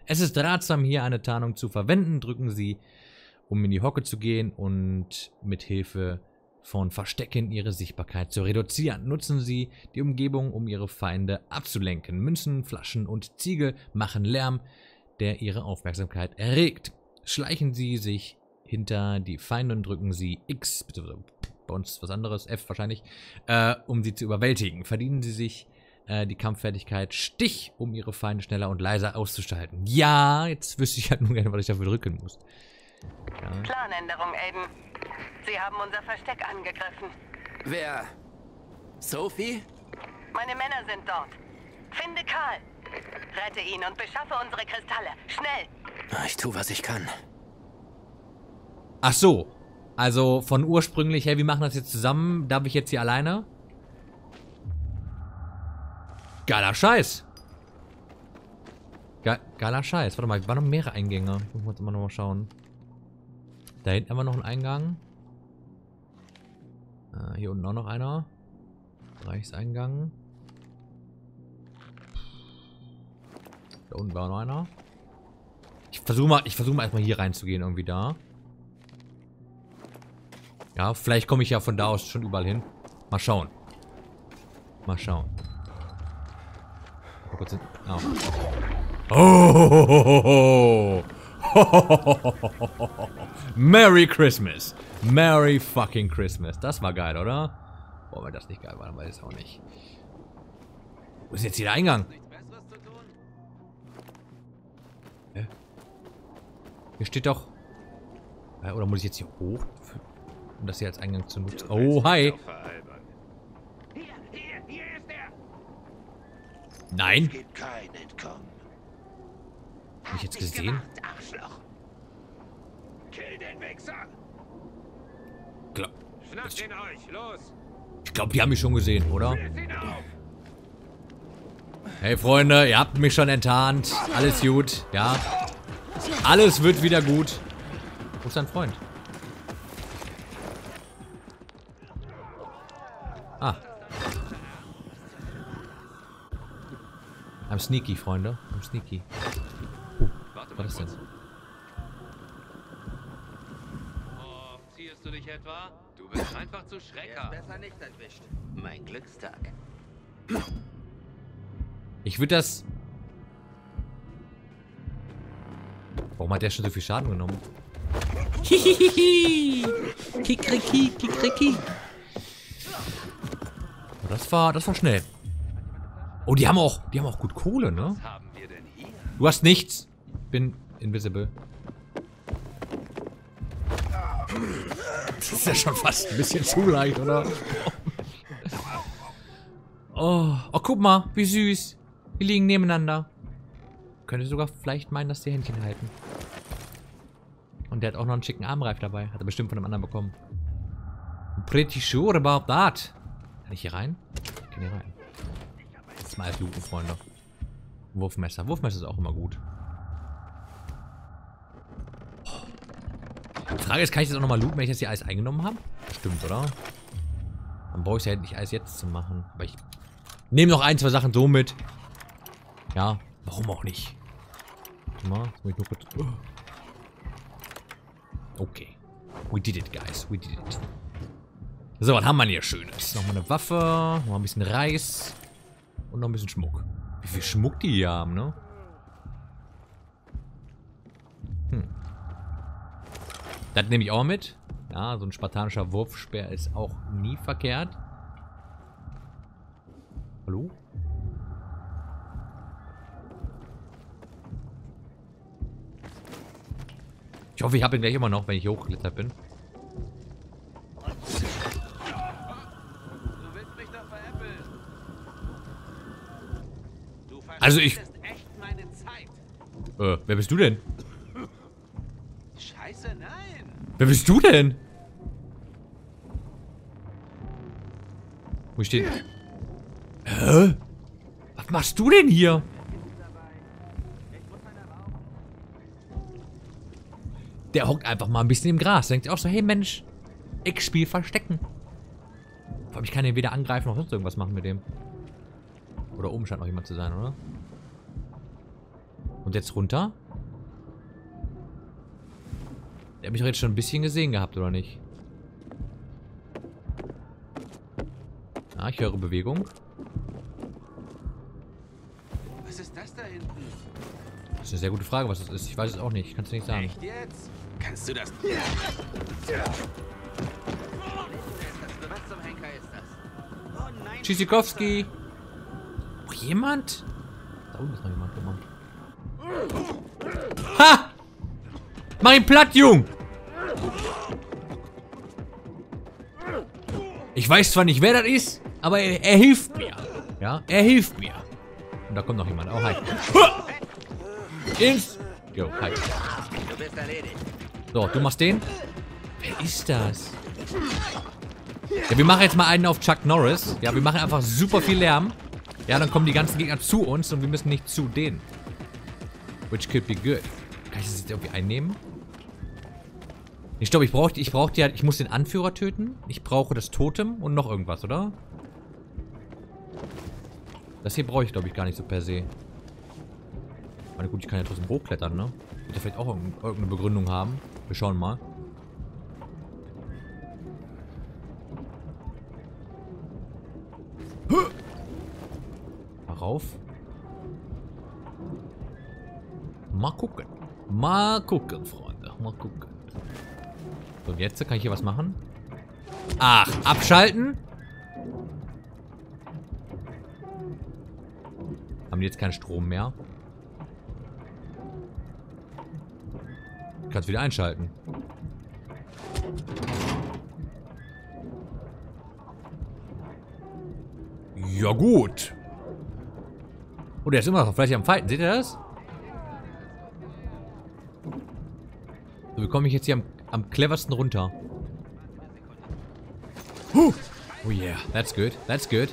Es ist ratsam, hier eine Tarnung zu verwenden. Drücken Sie, um in die Hocke zu gehen und mit Hilfe von Verstecken Ihre Sichtbarkeit zu reduzieren. Nutzen Sie die Umgebung, um Ihre Feinde abzulenken. Münzen, Flaschen und Ziegel machen Lärm, der Ihre Aufmerksamkeit erregt. Schleichen Sie sich hinter die Feinde und drücken Sie X, bei uns was anderes, F wahrscheinlich, äh, um sie zu überwältigen. Verdienen Sie sich äh, die Kampffertigkeit Stich, um Ihre Feinde schneller und leiser auszuschalten. Ja, jetzt wüsste ich halt nur gerne, was ich dafür drücken muss. Ja. Planänderung, Aiden. Sie haben unser Versteck angegriffen. Wer? Sophie? Meine Männer sind dort. Finde Karl. Rette ihn und beschaffe unsere Kristalle. Schnell! Ich tue, was ich kann. Ach so. Also von ursprünglich, hey, wir machen das jetzt zusammen. Darf ich jetzt hier alleine? Geiler Scheiß. Ge Geiler Scheiß. Warte mal, es waren noch mehrere Eingänge. Ich muss jetzt immer noch mal schauen. Da hinten haben wir noch einen Eingang. Ah, hier unten auch noch einer. Reichseingang. Da unten war noch einer. Ich versuche mal, ich versuche mal erstmal hier reinzugehen, irgendwie da. Ja, vielleicht komme ich ja von da aus schon überall hin. Mal schauen. Mal schauen. Oh, Gott sei Dank. Oh. Oh. Merry Christmas. Merry fucking Christmas. Das war geil, oder? Boah, wenn das nicht geil war, dann weiß ich es auch nicht. Wo ist jetzt hier der Eingang? Hä? Hier steht doch... Oder muss ich jetzt hier hoch? Um das hier als Eingang zu nutzen. Oh, hi! Nein. Es gibt kein Entkommen. Hab ich jetzt gesehen? Kill den Wichser. Glaub, schnappt ihn euch, los. Ich glaube, die haben mich schon gesehen, oder? Hey Freunde, ihr habt mich schon enttarnt. Alles gut, ja. Alles wird wieder gut. Wo ist dein Freund? Ah. I'm sneaky, Freunde. I'm sneaky. Uh, was ist denn? Oh, ziehst du dich etwa? Du bist einfach zu schrecker. Besser nicht erwischt. Mein Glückstag. Ich würde das... Warum hat der schon so viel Schaden genommen? Hihihihi! Kikriki, kikriki. Oh, das war, das war schnell. Oh, die haben auch, die haben auch gut Kohle, ne? Du hast nichts. Bin invisible. Das ist ja schon fast ein bisschen zu leicht, oder? Oh, oh, guck mal, wie süß. Wir liegen nebeneinander. Könnte sogar vielleicht meinen, dass die Händchen halten. Und der hat auch noch einen schicken Armreif dabei. Hat er bestimmt von einem anderen bekommen. Pretty sure about that. Kann ich hier rein? Ich kann hier rein. Jetzt mal als Looten, Freunde. Wurfmesser. Wurfmesser ist auch immer gut. Die Frage ist, kann ich das auch nochmal looten, wenn ich das hier alles eingenommen habe? Stimmt, oder? Dann brauche ich es ja halt nicht alles jetzt zu machen. Aber ich nehme noch ein, zwei Sachen so mit. Ja, warum auch nicht? Warte mal, jetzt muss ich nur kurz... Okay. We did it, guys. We did it. So, was haben wir denn hier Schönes? Nochmal eine Waffe, nochmal ein bisschen Reis und noch ein bisschen Schmuck. Wie viel Schmuck die hier haben, ne? Hm. Das nehme ich auch mit. Ja, so ein spartanischer Wurfspeer ist auch nie verkehrt. Hallo? Ich hoffe, ich habe ihn gleich immer noch, wenn ich hochgeklettert bin. Also ich... Äh, wer bist du denn? Scheiße, nein! Wer bist du denn? Wo steht... Hä? Was machst du denn hier? Der hockt einfach mal ein bisschen im Gras. Denkt sich auch so, hey Mensch, ich spiel Verstecken. Vor allem, ich kann den weder angreifen noch sonst irgendwas machen mit dem. Oder oben scheint noch jemand zu sein, oder? Und jetzt runter? Der hat mich doch jetzt schon ein bisschen gesehen gehabt, oder nicht? Ah, ich höre Bewegung. Was ist das da hinten? Das ist eine sehr gute Frage, was das ist. Ich weiß es auch nicht. Ich kann es nicht sagen. Echt jetzt? Kannst du das? Ja. Ja. Was zum Henker ist das? Oh nein. Tschüssikowski. Oh, jemand? Da unten ist noch jemand. Guck mal. Ha! Mach ihn platt, Jung! Ich weiß zwar nicht, wer das ist, aber er, er hilft mir. Ja, er hilft mir. Und da kommt noch jemand. Oh, hi. Ha! Ins. Jo, hi. So, du machst den. Wer ist das? Ja, wir machen jetzt mal einen auf Chuck Norris. Ja, wir machen einfach super viel Lärm. Ja, dann kommen die ganzen Gegner zu uns und wir müssen nicht zu denen. Which could be good. Kann ich das jetzt irgendwie einnehmen? Ich glaube, ich brauche ich brauch die halt. Ich muss den Anführer töten. Ich brauche das Totem und noch irgendwas, oder? Das hier brauche ich, glaube ich, gar nicht so per se. Meine gut, ich kann ja trotzdem hochklettern, ne? Wird ja vielleicht auch irgendeine Begründung haben. Wir schauen mal. Mal rauf. Mal gucken. Mal gucken, Freunde. Mal gucken. So, und jetzt kann ich hier was machen? Ach, abschalten? Haben die jetzt keinen Strom mehr? Kannst wieder einschalten. Ja gut. Oh, der ist immer noch vielleicht am Fighten. Seht ihr das? So, wie komme ich jetzt hier am, am cleversten runter? Huh. Oh yeah, that's good, that's good.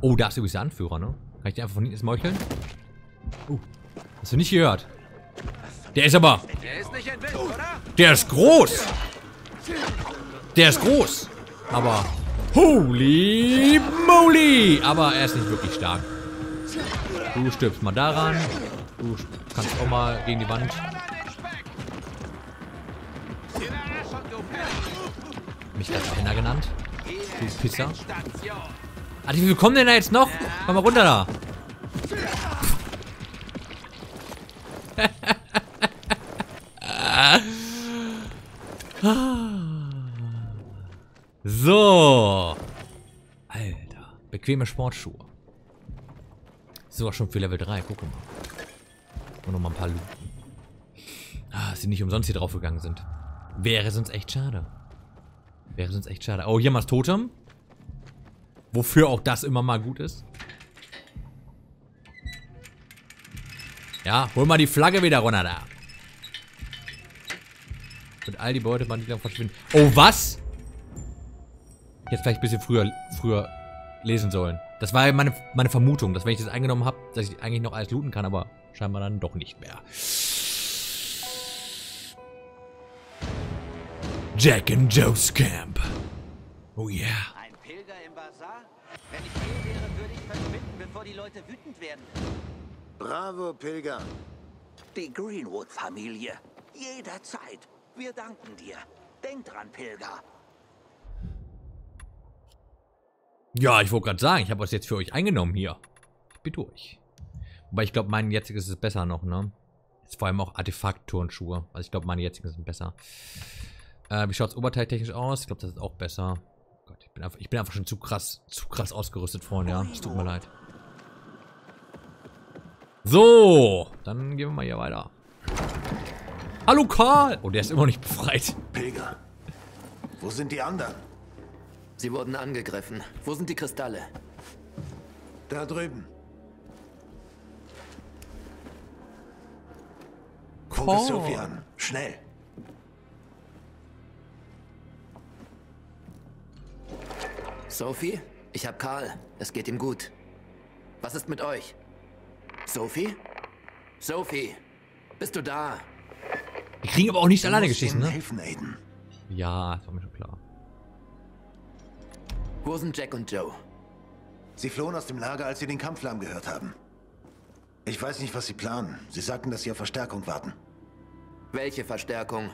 Oh, da ist übrigens der Anführer, ne? Kann ich den einfach von hinten meucheln? Uh, hast du nicht gehört? Der ist aber... Der ist nicht entwischt, oder? Der ist groß! Der ist groß! Aber... Holy moly! Aber er ist nicht wirklich stark. Du stirbst mal daran. Du kannst auch mal gegen die Wand. Mich als Penner genannt. Du Pisser. Alter, wie viel kommen denn da jetzt noch? Komm mal runter da. So. Alter. Bequeme Sportschuhe. So, schon für Level drei. Guck mal. Und noch mal ein paar Looten. Ah, dass sie nicht umsonst hier drauf gegangen sind. Wäre sonst echt schade. Wäre sonst echt schade. Oh, hier mal das Totem. Wofür auch das immer mal gut ist. Ja, hol mal die Flagge wieder runter da. Und all die Beute waren wieder verschwinden. Oh, was? Jetzt vielleicht ein bisschen früher, früher lesen sollen. Das war ja meine, meine Vermutung, dass wenn ich das eingenommen habe, dass ich eigentlich noch alles looten kann, aber scheinbar dann doch nicht mehr. Jack and Joe's Camp. Oh yeah. Ein Pilger im Bazar? Wenn ich hier wäre, würde ich verschwinden, bevor die Leute wütend werden. Bravo, Pilger. Die Greenwood-Familie. Jederzeit. Wir danken dir. Denk dran, Pilger. Ja, ich wollte gerade sagen, ich habe was jetzt für euch eingenommen hier. Ich bin durch. Wobei ich glaube, mein jetziges ist besser noch, ne? Jetzt vor allem auch Artefakt-Turnschuhe. Also ich glaube, meine jetzigen sind besser. Äh, wie schaut das Oberteil technisch aus? Ich glaube, das ist auch besser. Oh Gott, ich bin einfach, ich bin einfach schon zu krass, zu krass ausgerüstet, Freunde. Ja, es tut mir leid. So, dann gehen wir mal hier weiter. Hallo, Karl! Oh, der ist immer noch nicht befreit. Pilger, wo sind die anderen? Sie wurden angegriffen. Wo sind die Kristalle? Da drüben. Guck es Sophie an. Schnell. Sophie? Ich hab Karl. Es geht ihm gut. Was ist mit euch? Sophie? Sophie? Bist du da? Wir kriegen aber auch nicht alleine geschissen, ne? Helfen, Aiden. Ja, das war mir schon klar. Wo sind Jack und Joe? Sie flohen aus dem Lager, als sie den Kampflärm gehört haben. Ich weiß nicht, was sie planen. Sie sagten, dass sie auf Verstärkung warten. Welche Verstärkung?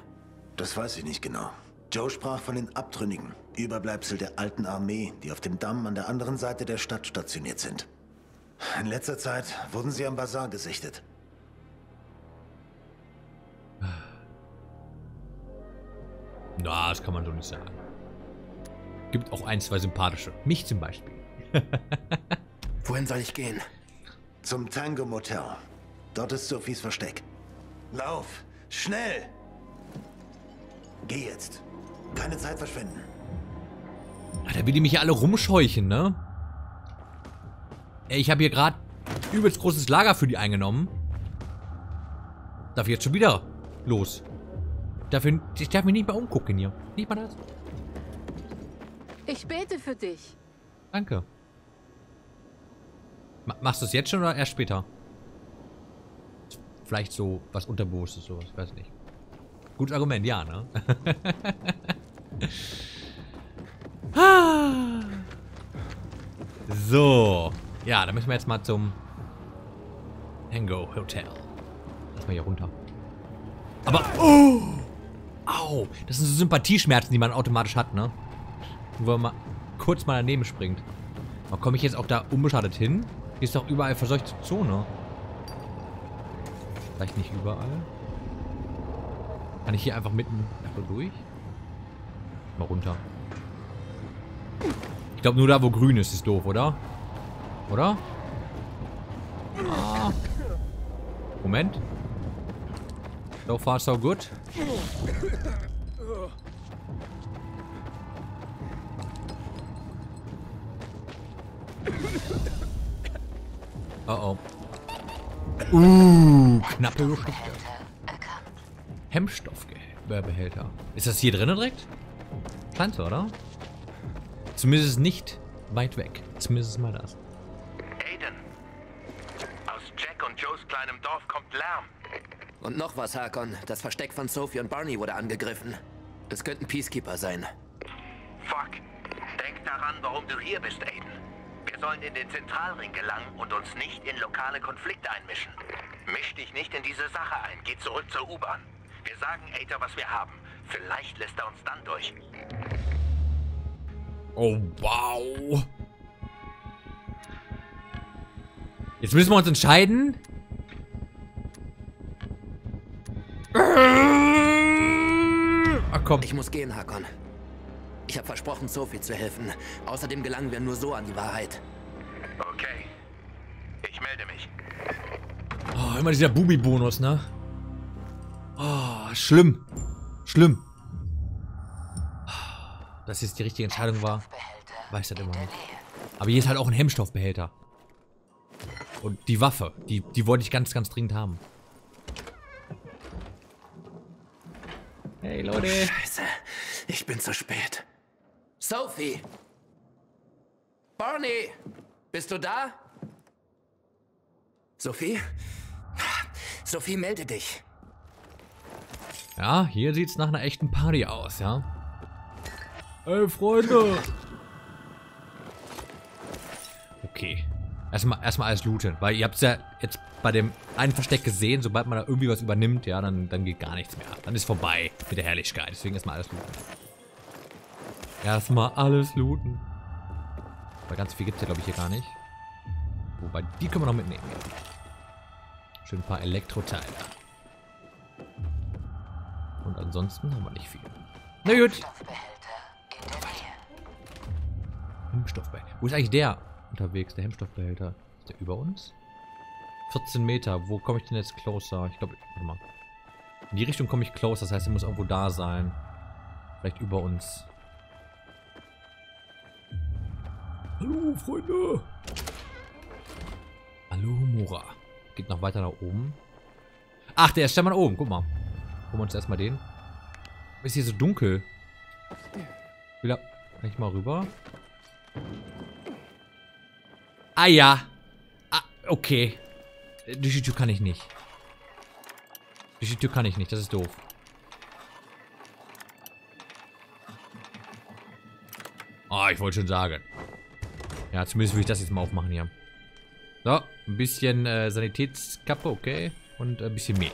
Das weiß ich nicht genau. Joe sprach von den Abtrünnigen, Überbleibsel der alten Armee, die auf dem Damm an der anderen Seite der Stadt stationiert sind. In letzter Zeit wurden sie am Bazar gesichtet. Na, das kann man so nicht sagen. Gibt auch ein, zwei sympathische. Mich zum Beispiel. Wohin soll ich gehen? Zum Tango Motel. Dort ist Sophies Versteck. Lauf! Schnell! Geh jetzt. Keine Zeit verschwenden. Ach, da will die mich ja alle rumscheuchen, ne? Ey, ich habe hier gerade übelst großes Lager für die eingenommen. Darf ich jetzt schon wieder los? Darf ich, ich darf mich nicht mehr umgucken hier. Nicht mal das. Ich bete für dich. Danke. Machst du es jetzt schon oder erst später? Vielleicht so was Unterbewusstes, sowas, ich weiß nicht. Gutes Argument, ja, ne? So. Ja, dann müssen wir jetzt mal zum Tango Hotel. Lass mal hier runter. Aber. Oh! Au! Das sind so Sympathieschmerzen, die man automatisch hat, ne? Wo man mal kurz mal daneben springt. Aber komme ich jetzt auch da unbeschadet hin? Hier ist doch überall verseuchte Zone. Vielleicht nicht überall. Kann ich hier einfach mitten durch? Mal runter. Ich glaube, nur da, wo grün ist, ist doof, oder? Oder? Ah. Moment. So far, so good. Oh oh. Uh, knappe Geschichte. Hemmstoffbehälter. Ist das hier drinnen direkt? Scheint, oder? Zumindest nicht weit weg. Zumindest mal das. Aiden. Aus Jack und Joes kleinem Dorf kommt Lärm. Und noch was, Hakon. Das Versteck von Sophie und Barney wurde angegriffen. Es könnten Peacekeeper sein. Fuck. Denk daran, warum du hier bist, Aiden. Wir sollen in den Zentralring gelangen und uns nicht in lokale Konflikte einmischen. Misch dich nicht in diese Sache ein. Geh zurück zur U-Bahn. Wir sagen Aether, was wir haben. Vielleicht lässt er uns dann durch. Oh, wow. Jetzt müssen wir uns entscheiden. Ach komm. Ich muss gehen, Hakon. Ich habe versprochen, Sophie zu helfen. Außerdem gelangen wir nur so an die Wahrheit. Okay. Ich melde mich. Oh, immer dieser Bubi-Bonus, ne? Oh, schlimm. Schlimm. Dass jetzt die richtige Entscheidung war, weiß das immer nicht. Aber hier ist halt auch ein Hemmstoffbehälter. Und die Waffe, die, die wollte ich ganz, ganz dringend haben. Hey, Leute. Oh, Scheiße, ich bin zu spät. Sophie! Barney! Bist du da? Sophie? Sophie, melde dich. Ja, hier sieht's nach einer echten Party aus, ja? Ey, Freunde! Okay. Erstmal, erstmal alles looten, weil ihr habt es ja jetzt bei dem einen Versteck gesehen, sobald man da irgendwie was übernimmt, ja, dann, dann geht gar nichts mehr. Dann ist vorbei mit der Herrlichkeit, deswegen erstmal alles looten. Erstmal alles looten. Weil ganz viel gibt es ja, glaube ich, hier gar nicht. Wobei, die können wir noch mitnehmen. Ja. Schön ein paar Elektroteile. Und ansonsten haben wir nicht viel. Na gut. Hemmstoffbehälter. Wo ist eigentlich der unterwegs, der Hemmstoffbehälter? Ist der über uns? vierzehn Meter. Wo komme ich denn jetzt closer? Ich glaube, warte mal. In die Richtung komme ich close, das heißt, er muss irgendwo da sein. Vielleicht über uns. Hallo, Freunde! Hallo, Mora. Geht noch weiter nach oben. Ach, der ist schon mal oben. Guck mal. Gucken wir uns erstmal den. Ist hier so dunkel? Wieder. Kann ich mal rüber? Ah ja. Ah, okay. Durch die Tür kann ich nicht. Durch die Tür kann ich nicht. Das ist doof. Ah, ich wollte schon sagen. Ja, zumindest will ich das jetzt mal aufmachen hier. So, ein bisschen äh, Sanitätskappe, okay. Und äh, ein bisschen Mehl.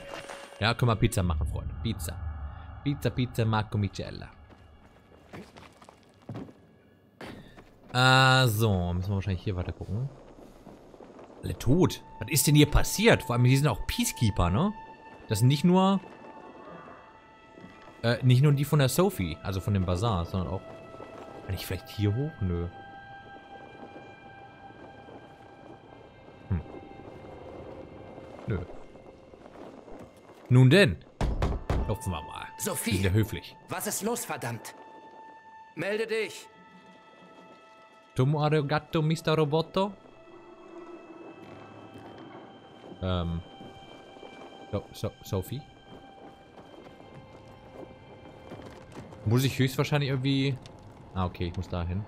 Ja, können wir Pizza machen, Freunde. Pizza. Pizza, Pizza, Marco Micella. Ah, so. Müssen wir wahrscheinlich hier weiter gucken. Alle tot. Was ist denn hier passiert? Vor allem, hier sind auch Peacekeeper, ne? Das sind nicht nur... Äh, nicht nur die von der Sophie. Also von dem Bazar, sondern auch... Kann ich vielleicht hier hoch? Nö. Hm. Nö. Nun denn. Klopfen wir mal. Sophie. Die sind ja höflich. Was ist los, verdammt? Melde dich. Tomo arigato, Mister Roboto. Ähm. So, so, Sophie. Muss ich höchstwahrscheinlich irgendwie... Ah, okay, ich muss da hin.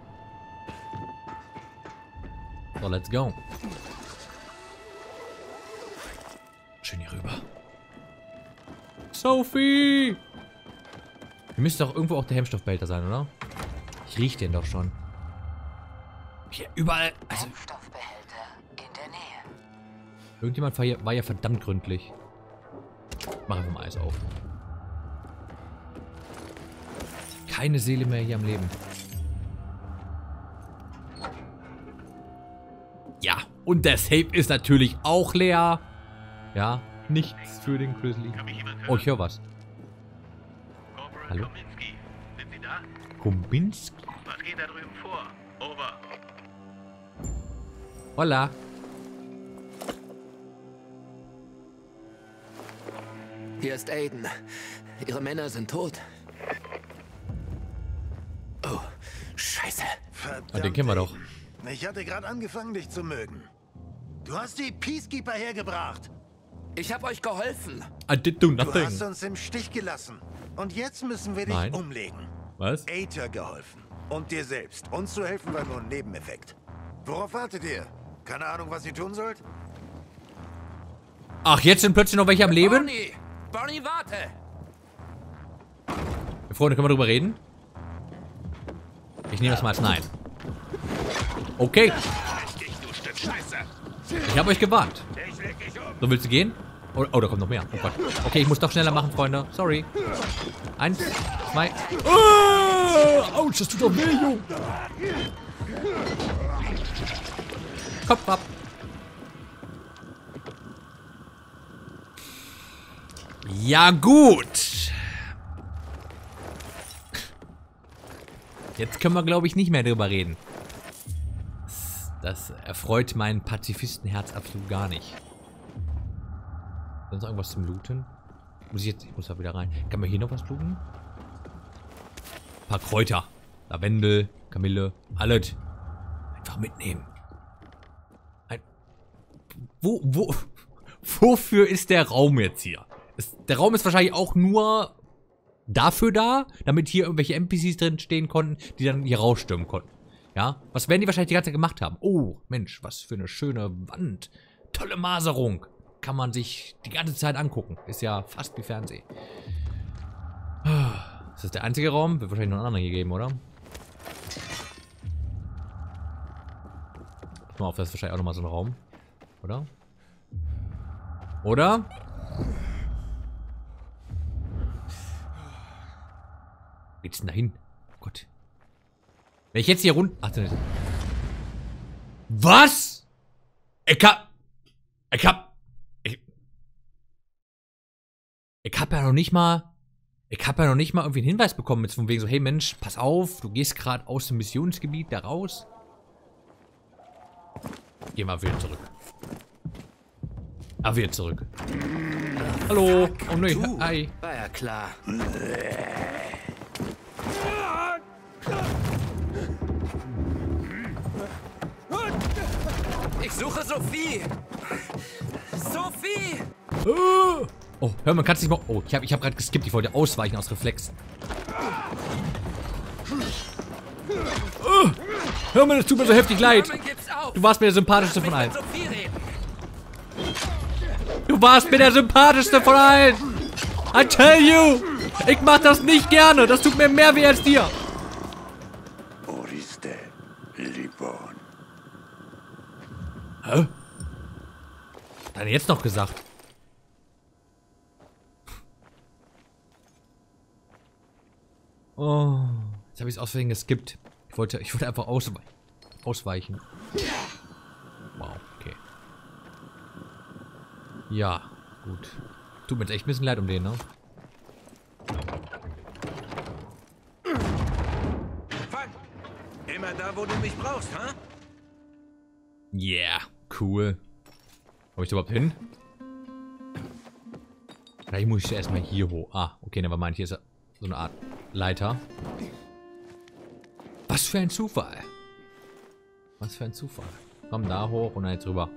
So, let's go. Schön hier rüber. Sophie! Hier müsste doch irgendwo auch der Hemmstoffbehälter sein, oder? Ich rieche den doch schon. Hier, überall. Also, Hemmstoffbehälter in der Nähe. Irgendjemand war ja, war ja verdammt gründlich. Mach einfach mal Eis auf. Keine Seele mehr hier am Leben. Ja, und der Safe ist natürlich auch leer. Ja, nichts für den Grizzly. Oh, ich höre was. Hallo? Kominski, sind Sie da? Kominski? Was geht da drüben vor? Over. Hola. Hier ist Aiden. Ihre Männer sind tot. Oh, Scheiße. Verdammt, den kennen wir doch. verraten. Ich hatte gerade angefangen, dich zu mögen. Du hast die Peacekeeper hergebracht. Ich habe euch geholfen. I did do nothing. Du hast uns im Stich gelassen. Und jetzt müssen wir dich Nein. umlegen. Was? Aether geholfen. Und dir selbst. Uns zu helfen war nur ein Nebeneffekt. Worauf wartet ihr? Keine Ahnung, was ihr tun sollt? Ach, jetzt sind plötzlich noch welche am Leben? Barney, Barney, warte! Freunde, können wir darüber reden? Ich nehme das mal als Nein. Okay. Ich habe euch gewarnt. So, willst du gehen? Oh, oh, da kommt noch mehr. Oh Gott. Okay, ich muss doch schneller machen, Freunde. Sorry. Eins, zwei. Oh, ouch, das tut doch weh, Junge. Kopf ab. Ja, gut. Jetzt können wir, glaube ich, nicht mehr drüber reden. Das erfreut mein Pazifistenherz absolut gar nicht. Sonst irgendwas zum Looten? Muss ich jetzt... Ich muss da wieder rein. Kann man hier noch was looten? Ein paar Kräuter. Lavendel, Kamille, alles. Einfach mitnehmen. Ein... Wo, wo... Wofür ist der Raum jetzt hier? Es, der Raum ist wahrscheinlich auch nur... dafür da, damit hier irgendwelche N P Cs drin stehen konnten, die dann hier rausstürmen konnten. Ja, was werden die wahrscheinlich die ganze Zeit gemacht haben? Oh, Mensch, was für eine schöne Wand. Tolle Maserung. Kann man sich die ganze Zeit angucken. Ist ja fast wie Fernsehen. Ist das der einzige Raum? Wird wahrscheinlich noch einen anderen hier geben, oder? Pass mal auf, das ist wahrscheinlich auch nochmal so ein Raum. Oder? Oder? Geht's denn da hin? Oh Gott. Wenn ich jetzt hier rund... Ach, nicht. Was? Ich hab... Ich hab... Ich... Ich hab ja noch nicht mal... Ich hab ja noch nicht mal irgendwie einen Hinweis bekommen. Jetzt von wegen so, hey Mensch, pass auf. Du gehst gerade aus dem Missionsgebiet da raus. Geh mal wieder zurück. Ah, wieder zurück. Hallo. Oh ne, hi. War ja klar. Ich suche Sophie! Sophie! Oh, oh hör mal, kannst du nicht mal... Oh, ich habe ich hab gerade geskippt. Ich wollte ausweichen aus Reflex. Oh, hör mal, das tut mir so heftig leid. Du warst mir der sympathischste von allen. Du warst mir der sympathischste von allen. I tell you! Ich mach das nicht gerne. Das tut mir mehr weh als dir. Hä? Was hat er jetzt noch gesagt? Oh, jetzt habe ich es aus Versehen geskippt. Ich wollte, ich wollte einfach auswe ausweichen. Wow, okay. Ja, gut. Tut mir jetzt echt ein bisschen leid um den, ne? Fang! Immer da, wo du mich brauchst, ha? Huh? Yeah. Cool. Komm ich da überhaupt hin? Vielleicht muss ich erstmal hier hoch. Ah, okay, dann war mein, hier ist so eine Art Leiter. Was für ein Zufall. Was für ein Zufall. Komm da hoch und dann jetzt rüber.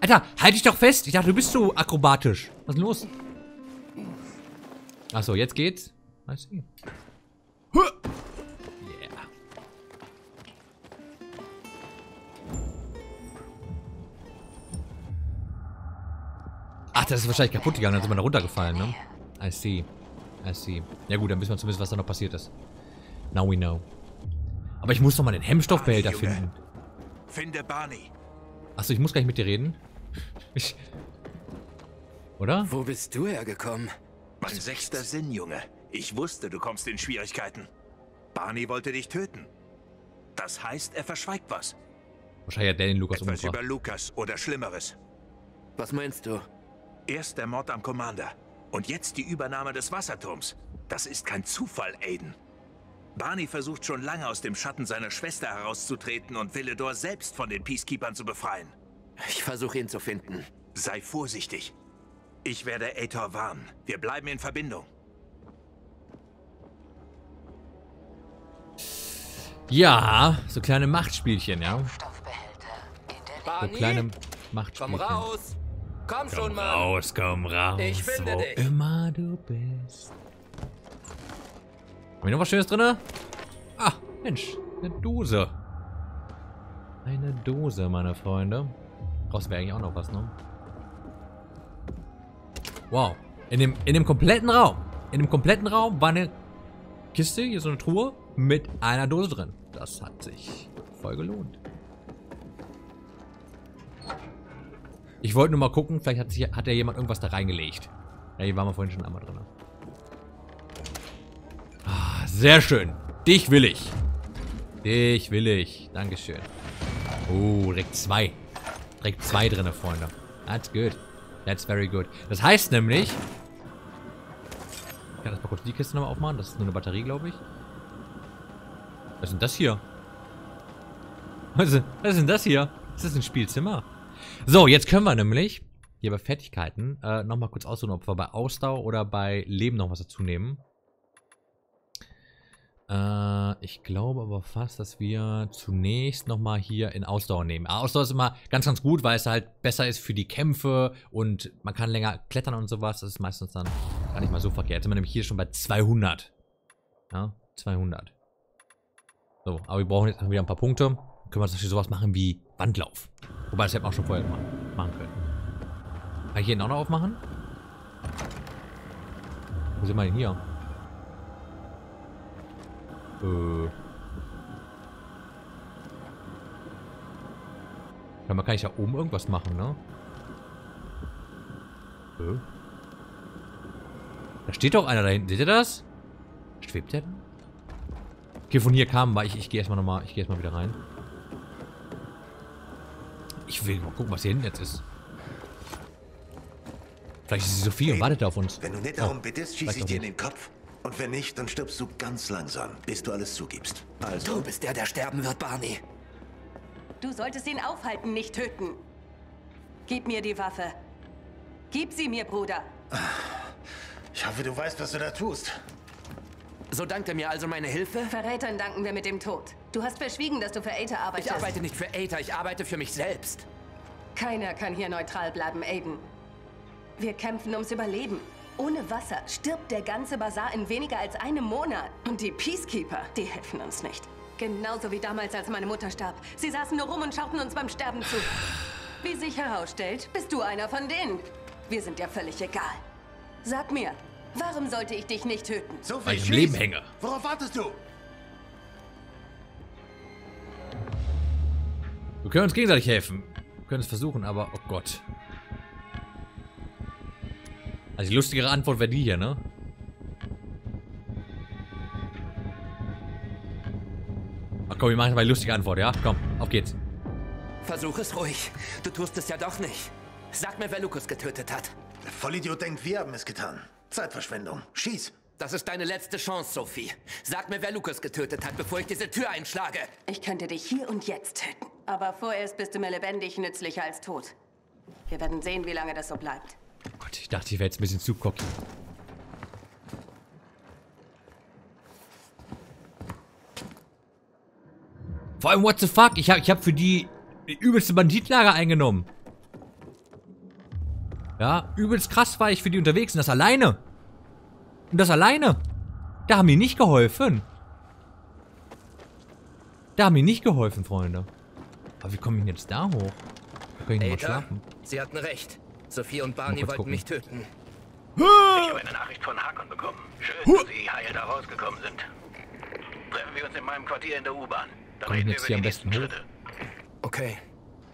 Alter, halt dich doch fest. Ich dachte, du bist so akrobatisch. Was ist denn los? Achso, jetzt geht's. I see. Ach, das ist wahrscheinlich kaputt gegangen, dann sind wir da runtergefallen, ne? I see. I see. Ja gut, dann wissen wir zumindest, was da noch passiert ist. Now we know. Aber ich muss noch mal den Hemmstoffbehälter finden. Finde Barney. Achso, ich muss gleich mit dir reden. Ich... Oder? Wo bist du hergekommen? Mein sechster Sinn, Junge. Ich wusste, du kommst in Schwierigkeiten. Barney wollte dich töten. Das heißt, er verschweigt was. Wahrscheinlich hat der den Lukas umgebracht. Etwas über Lukas oder Schlimmeres. Was meinst du? Erst der Mord am Commander und jetzt die Übernahme des Wasserturms. Das ist kein Zufall, Aiden. Barney versucht schon lange aus dem Schatten seiner Schwester herauszutreten und Villedor selbst von den Peacekeepern zu befreien. Ich versuche ihn zu finden. Sei vorsichtig. Ich werde Aether warnen. Wir bleiben in Verbindung. Ja, so kleine Machtspielchen, ja. So kleine Machtspielchen. Komm raus! Komm schon, Mann! Komm raus, komm raus, ich finde wo dich. Immer du bist. Haben wir noch was Schönes drin? Ah, Mensch, eine Dose. Eine Dose, meine Freunde. Brauchst du eigentlich auch noch was, ne? Wow. In dem, in dem kompletten Raum. In dem kompletten Raum war eine Kiste, hier so eine Truhe, mit einer Dose drin. Das hat sich voll gelohnt. Ich wollte nur mal gucken, vielleicht hat, sich, hat ja jemand irgendwas da reingelegt. Ja, hier waren wir vorhin schon einmal drin. Ah, sehr schön. Dich will ich. Dich will ich. Dankeschön. Oh, direkt zwei. Direkt zwei drin, Freunde. That's good. That's very good. Das heißt nämlich... Ich kann das mal kurz die Kiste nochmal aufmachen. Das ist nur eine Batterie, glaube ich. Was ist denn das hier? Was ist denn das hier? Ist das ein Spielzimmer? So, jetzt können wir nämlich hier bei Fertigkeiten äh, nochmal kurz aussuchen, ob wir bei Ausdauer oder bei Leben noch was dazu nehmen. Äh, ich glaube aber fast, dass wir zunächst nochmal hier in Ausdauer nehmen. Ausdauer ist immer ganz, ganz gut, weil es halt besser ist für die Kämpfe und man kann länger klettern und sowas. Das ist meistens dann gar nicht mal so verkehrt. Jetzt sind wir nämlich hier schon bei zweihundert. Ja, zweihundert. So, aber wir brauchen jetzt wieder ein paar Punkte. Dann können wir zum Beispiel sowas machen wie Wandlauf. Wobei, das hätten wir auch schon vorher machen können. Kann ich hier auch noch aufmachen? Wo sind wir denn hier? Äh. Ja, man kann ich da oben irgendwas machen, ne? Äh. Da steht doch einer da hinten. Seht ihr das? Schwebt der denn? Okay, von hier kamen wir. Ich, ich gehe erstmal nochmal. Ich gehe erstmal wieder rein. Ich will mal gucken, was hier hinten jetzt ist. Vielleicht ist die Sophie und wartet auf uns. Wenn du nicht darum bittest, schieße ich dir in den Kopf. Und wenn nicht, dann stirbst du ganz langsam, bis du alles zugibst. Also. Du bist der, der sterben wird, Barney. Du solltest ihn aufhalten, nicht töten. Gib mir die Waffe. Gib sie mir, Bruder. Ich hoffe, du weißt, was du da tust. So dankt er mir also meine Hilfe? Verrätern danken wir mit dem Tod. Du hast verschwiegen, dass du für Aether arbeitest. Ich arbeite nicht für Aether, ich arbeite für mich selbst. Keiner kann hier neutral bleiben, Aiden. Wir kämpfen ums Überleben. Ohne Wasser stirbt der ganze Bazar in weniger als einem Monat. Und die Peacekeeper, die helfen uns nicht. Genauso wie damals, als meine Mutter starb. Sie saßen nur rum und schauten uns beim Sterben zu. Wie sich herausstellt, bist du einer von denen. Wir sind ja völlig egal. Sag mir, warum sollte ich dich nicht töten? So viel ich im Leben hänge. Worauf wartest du? Wir können uns gegenseitig helfen. Wir können es versuchen, aber oh Gott. Also die lustigere Antwort wäre die hier, ne? Ach komm, wir machen mal die lustige Antwort, ja? Komm, auf geht's. Versuch es ruhig. Du tust es ja doch nicht. Sag mir, wer Lukas getötet hat. Der Vollidiot denkt, wir haben es getan. Zeitverschwendung. Schieß! Das ist deine letzte Chance, Sophie. Sag mir, wer Lukas getötet hat, bevor ich diese Tür einschlage. Ich könnte dich hier und jetzt töten. Aber vorerst bist du mir lebendig nützlicher als tot. Wir werden sehen, wie lange das so bleibt. Oh Gott, ich dachte, ich wäre jetzt ein bisschen zu cocky. Vor allem, what the fuck? Ich habe ich hab für die, die übelste Banditlager eingenommen. Ja, übelst krass war ich für die unterwegs und das alleine. Und das alleine. Da haben die nicht geholfen. Da haben die nicht geholfen, Freunde. Aber wie komme ich denn jetzt da hoch? Da kann ich nochmal schlafen. Sie hatten recht. Sophie und Barney wollten gucken. mich töten. Ich habe eine Nachricht von Hakon bekommen. Schön, dass Sie heil da rausgekommen sind. Treffen wir uns in meinem Quartier in der U-Bahn. Da kommen wir jetzt hier am besten hoch. Okay.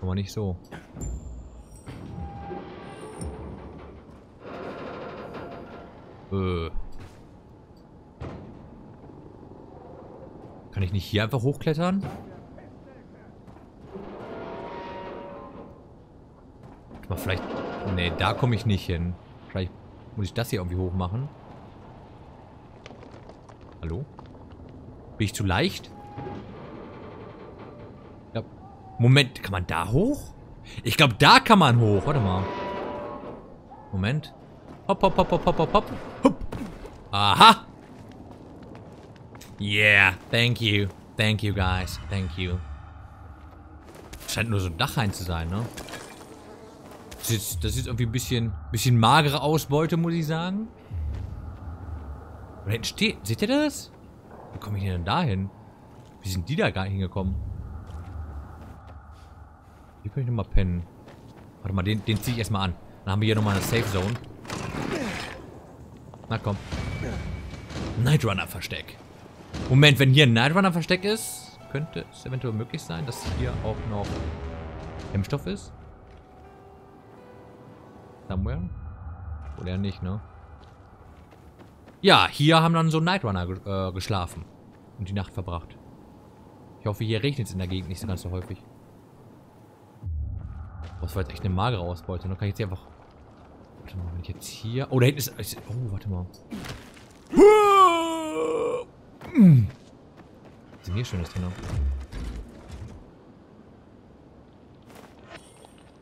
Aber nicht so. Kann ich nicht hier einfach hochklettern? Mal vielleicht... Ne, da komme ich nicht hin. Vielleicht muss ich das hier irgendwie hoch machen. Hallo? Bin ich zu leicht? Ja. Moment, kann man da hoch? Ich glaube, da kann man hoch. Warte mal. Moment. Hopp, hopp, hopp, hopp, hopp, hopp, hopp. Aha. Yeah, thank you. Thank you, guys. Thank you. Scheint nur so ein Dachhain zu sein, ne? Das ist, das ist irgendwie ein bisschen, bisschen magere Ausbeute, muss ich sagen. Und steht, seht ihr das? Wie komme ich denn da hin? Wie sind die da gar nicht hingekommen? Hier kann ich nochmal pennen. Warte mal, den, den ziehe ich erstmal an. Dann haben wir hier nochmal eine Safe Zone. Na komm. Nightrunner Versteck. Moment, wenn hier ein Nightrunner Versteck ist, könnte es eventuell möglich sein, dass hier auch noch Hemmstoff ist. Somewhere? Oder nicht, ne? Ja, hier haben dann so Nightrunner ge äh, geschlafen und die Nacht verbracht. Ich hoffe, hier regnet es in der Gegend nicht so ganz so häufig. Boah, das war jetzt echt eine magere Ausbeute. Dann kann ich jetzt hier einfach... Warte mal, wenn ich jetzt hier... Oh, da hinten ist... Oh, warte mal. Was ist denn hier Schönes drin?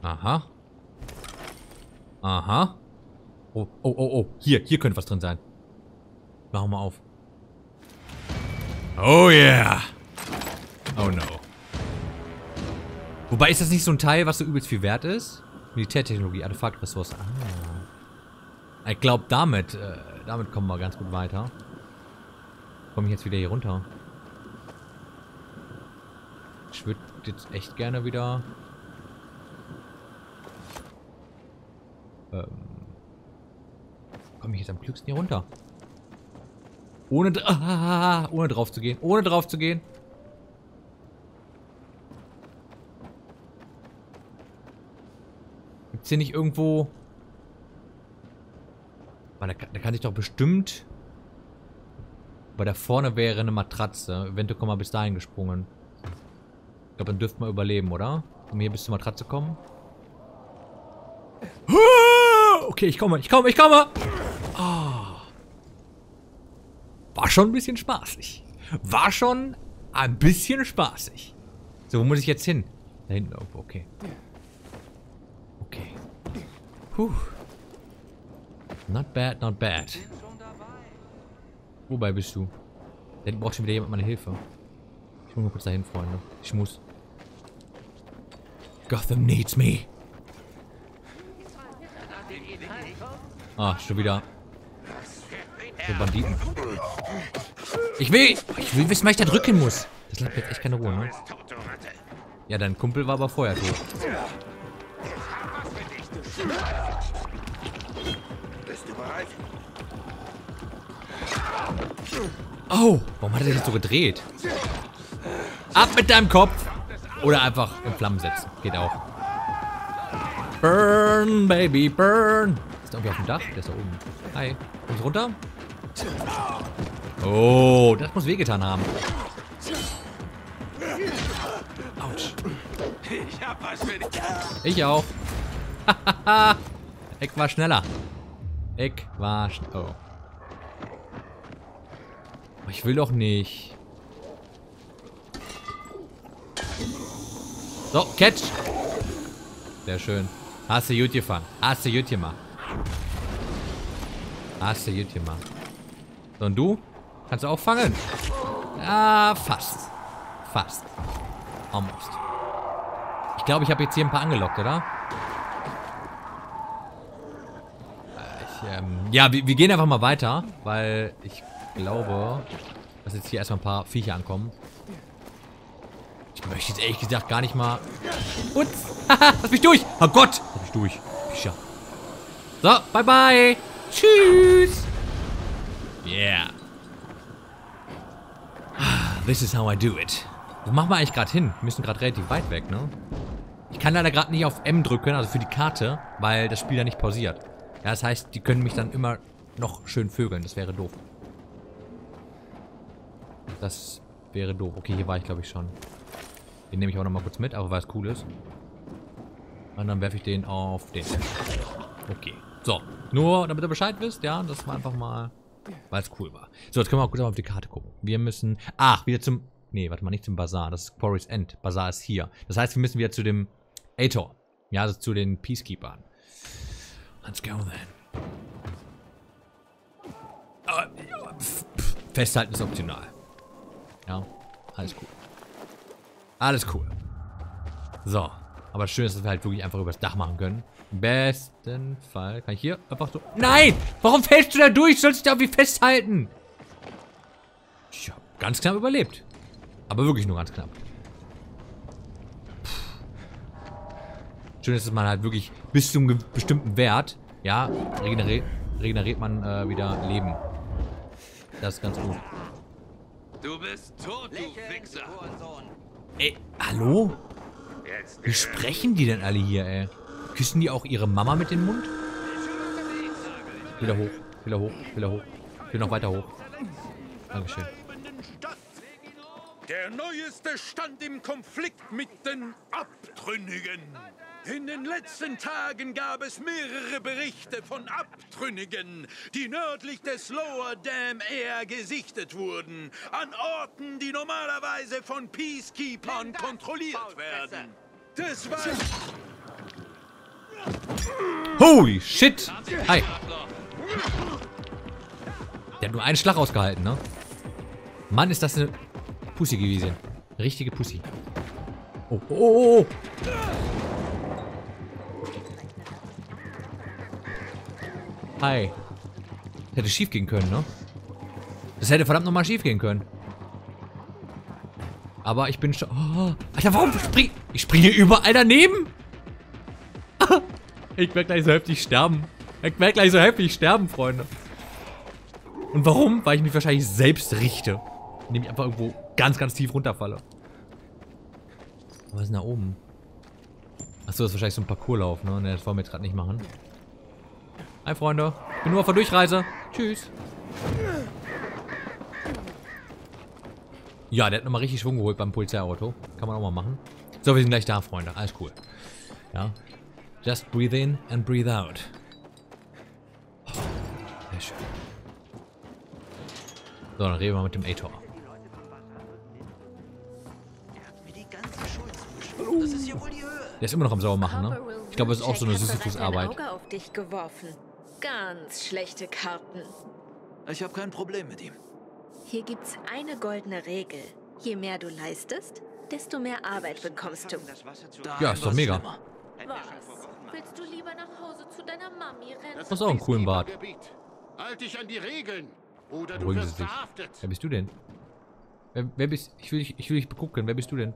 Aha. Aha. Oh, oh, oh, oh. Hier, hier könnte was drin sein. Machen wir mal auf. Oh yeah. Oh no. Wobei, ist das nicht so ein Teil, was so übelst viel wert ist? Militärtechnologie, Artefakt-Ressource. Ah. Ich glaube, damit, äh, damit kommen wir ganz gut weiter. Komme ich jetzt wieder hier runter? Ich würde jetzt echt gerne wieder... Ähm... Komme ich jetzt am klügsten hier runter? Ohne, ah, ohne drauf zu gehen. Ohne drauf zu gehen. Gibt's hier nicht irgendwo... Man, da, kann, da kann ich doch bestimmt... Weil da vorne wäre eine Matratze. Eventuell kommen wir bis dahin gesprungen. Ich glaube, dann dürften wir überleben, oder? Um hier bis zur Matratze kommen. Okay, ich komme, ich komme, ich komme! War schon ein bisschen spaßig. War schon ein bisschen spaßig. So, wo muss ich jetzt hin? Da hinten irgendwo, okay. Okay. Puh. Not bad, not bad. Wobei bist du? Da hinten braucht schon wieder jemand meine Hilfe. Ich muss mal kurz dahin, Freunde. Ich muss. Gotham needs me. Ah, schon wieder. So Banditen. Ich will, ich will wissen, was ich da drücken muss. Das lässt mir jetzt echt keine Ruhe, ne? Ja, dein Kumpel war aber vorher tot. Oh, warum hat er sich so gedreht? Ab mit deinem Kopf! Oder einfach in Flammen setzen. Geht auch. Burn, baby, burn! Ist der irgendwie auf dem Dach? Der ist da oben. Hi. Kommst runter? Oh, das muss wehgetan haben. Autsch. Ich hab was für dich. Ich auch. Hahaha. Ich war schneller. Ich war schneller. Oh. Ich will doch nicht. So, catch. Sehr schön. Hast du gut gefangen. Hast du gut gemacht. Hast du gut gemacht. So, und du? Kannst du auch fangen? Ah, fast. Fast. Almost. Ich glaube, ich habe jetzt hier ein paar angelockt, oder? Ich, ähm, ja, wir, wir gehen einfach mal weiter, weil ich glaube, dass jetzt hier erstmal ein paar Viecher ankommen. Ich möchte jetzt ehrlich gesagt gar nicht mal... Und? Haha, lass mich durch! Oh Gott! Lass mich durch. Viecher. So, bye bye! Tschüss! Yeah. This is how I do it. Wo machen wir eigentlich gerade hin? Wir müssen gerade relativ weit weg, ne? Ich kann leider gerade nicht auf M drücken, also für die Karte, weil das Spiel da nicht pausiert. Ja, das heißt, die können mich dann immer noch schön vögeln. Das wäre doof. Das wäre doof. Okay, hier war ich, glaube ich, schon. Den nehme ich auch nochmal kurz mit, aber weil es cool ist. Und dann werfe ich den auf den. Okay. So, nur damit ihr Bescheid wisst, ja, das war einfach mal, weil es cool war. So, jetzt können wir auch gut auf die Karte gucken. Wir müssen, ach, wieder zum, nee, warte mal, nicht zum Bazar, das ist Quarry's End. Bazar ist hier. Das heißt, wir müssen wieder zu dem Aether, ja, also zu den Peacekeepern. Let's go then. Festhalten ist optional. Ja, Alles cool. Alles cool. So. Aber schön ist, dass wir halt wirklich einfach übers Dach machen können. Im besten Fall kann ich hier einfach so... Nein! Warum fällst du da durch? Sollst du dich da irgendwie festhalten? Ich habe ganz knapp überlebt. Aber wirklich nur ganz knapp. Puh. Schön ist, dass man halt wirklich bis zum bestimmten Wert, ja, regeneriert, regeneriert man äh, wieder Leben. Das ist ganz gut. Du bist tot, du Wichser. Ey, hallo? Wie sprechen die denn alle hier, ey? Küssen die auch ihre Mama mit dem Mund? Wieder hoch, wieder hoch, wieder hoch. Ich will noch weiter hoch. Dankeschön. Der neueste Stand im Konflikt mit den Abtrünnigen. In den letzten Tagen gab es mehrere Berichte von Abtrünnigen, die nördlich des Lower Dam eher gesichtet wurden, an Orten, die normalerweise von Peacekeepern kontrolliert werden. Das war... Holy shit! Hi! Der hat nur einen Schlag ausgehalten, ne? Mann, ist das eine Pussy gewesen. Eine richtige Pussy. Oh, oh, oh, oh! Hi. Das hätte schief gehen können, ne? Das hätte verdammt nochmal schief gehen können. Aber ich bin schon... Oh, Alter, warum spring... Ich springe überall daneben? Ich werde gleich so heftig sterben. Ich werde gleich so heftig sterben, Freunde. Und warum? Weil ich mich wahrscheinlich selbst richte. Indem ich einfach irgendwo ganz, ganz tief runterfalle. Was ist denn da oben? Achso, das ist wahrscheinlich so ein Parkourlauf, ne? Ne, das wollen wir jetzt gerade nicht machen. Hi, Freunde. Ich bin nur auf der Durchreise. Tschüss. Ja, der hat nochmal richtig Schwung geholt beim Polizeiauto. Kann man auch mal machen. So, wir sind gleich da, Freunde. Alles cool. Ja. Just breathe in and breathe out. Oh, sehr schön. So, dann reden wir mal mit dem Aether. Hallo. Der ist immer noch am Sauermachen, ne? Ich glaube, das ist auch so eine Sisyphus-Arbeit. Dich geworfen. Ganz schlechte Karten. Ich habe kein Problem mit ihm. Hier gibt's eine goldene Regel. Je mehr du leistest, desto mehr Arbeit bekommst du. Ja, ist doch mega. Was? Willst du lieber nach Hause zu deiner Mami rennen? Das ist auch einen coolen Bart. Halt dich an die Regeln, oder du wirst verhaftet. Wer bist du denn? Wer, wer bist... Ich will dich, ich will dich begucken. Wer bist du denn?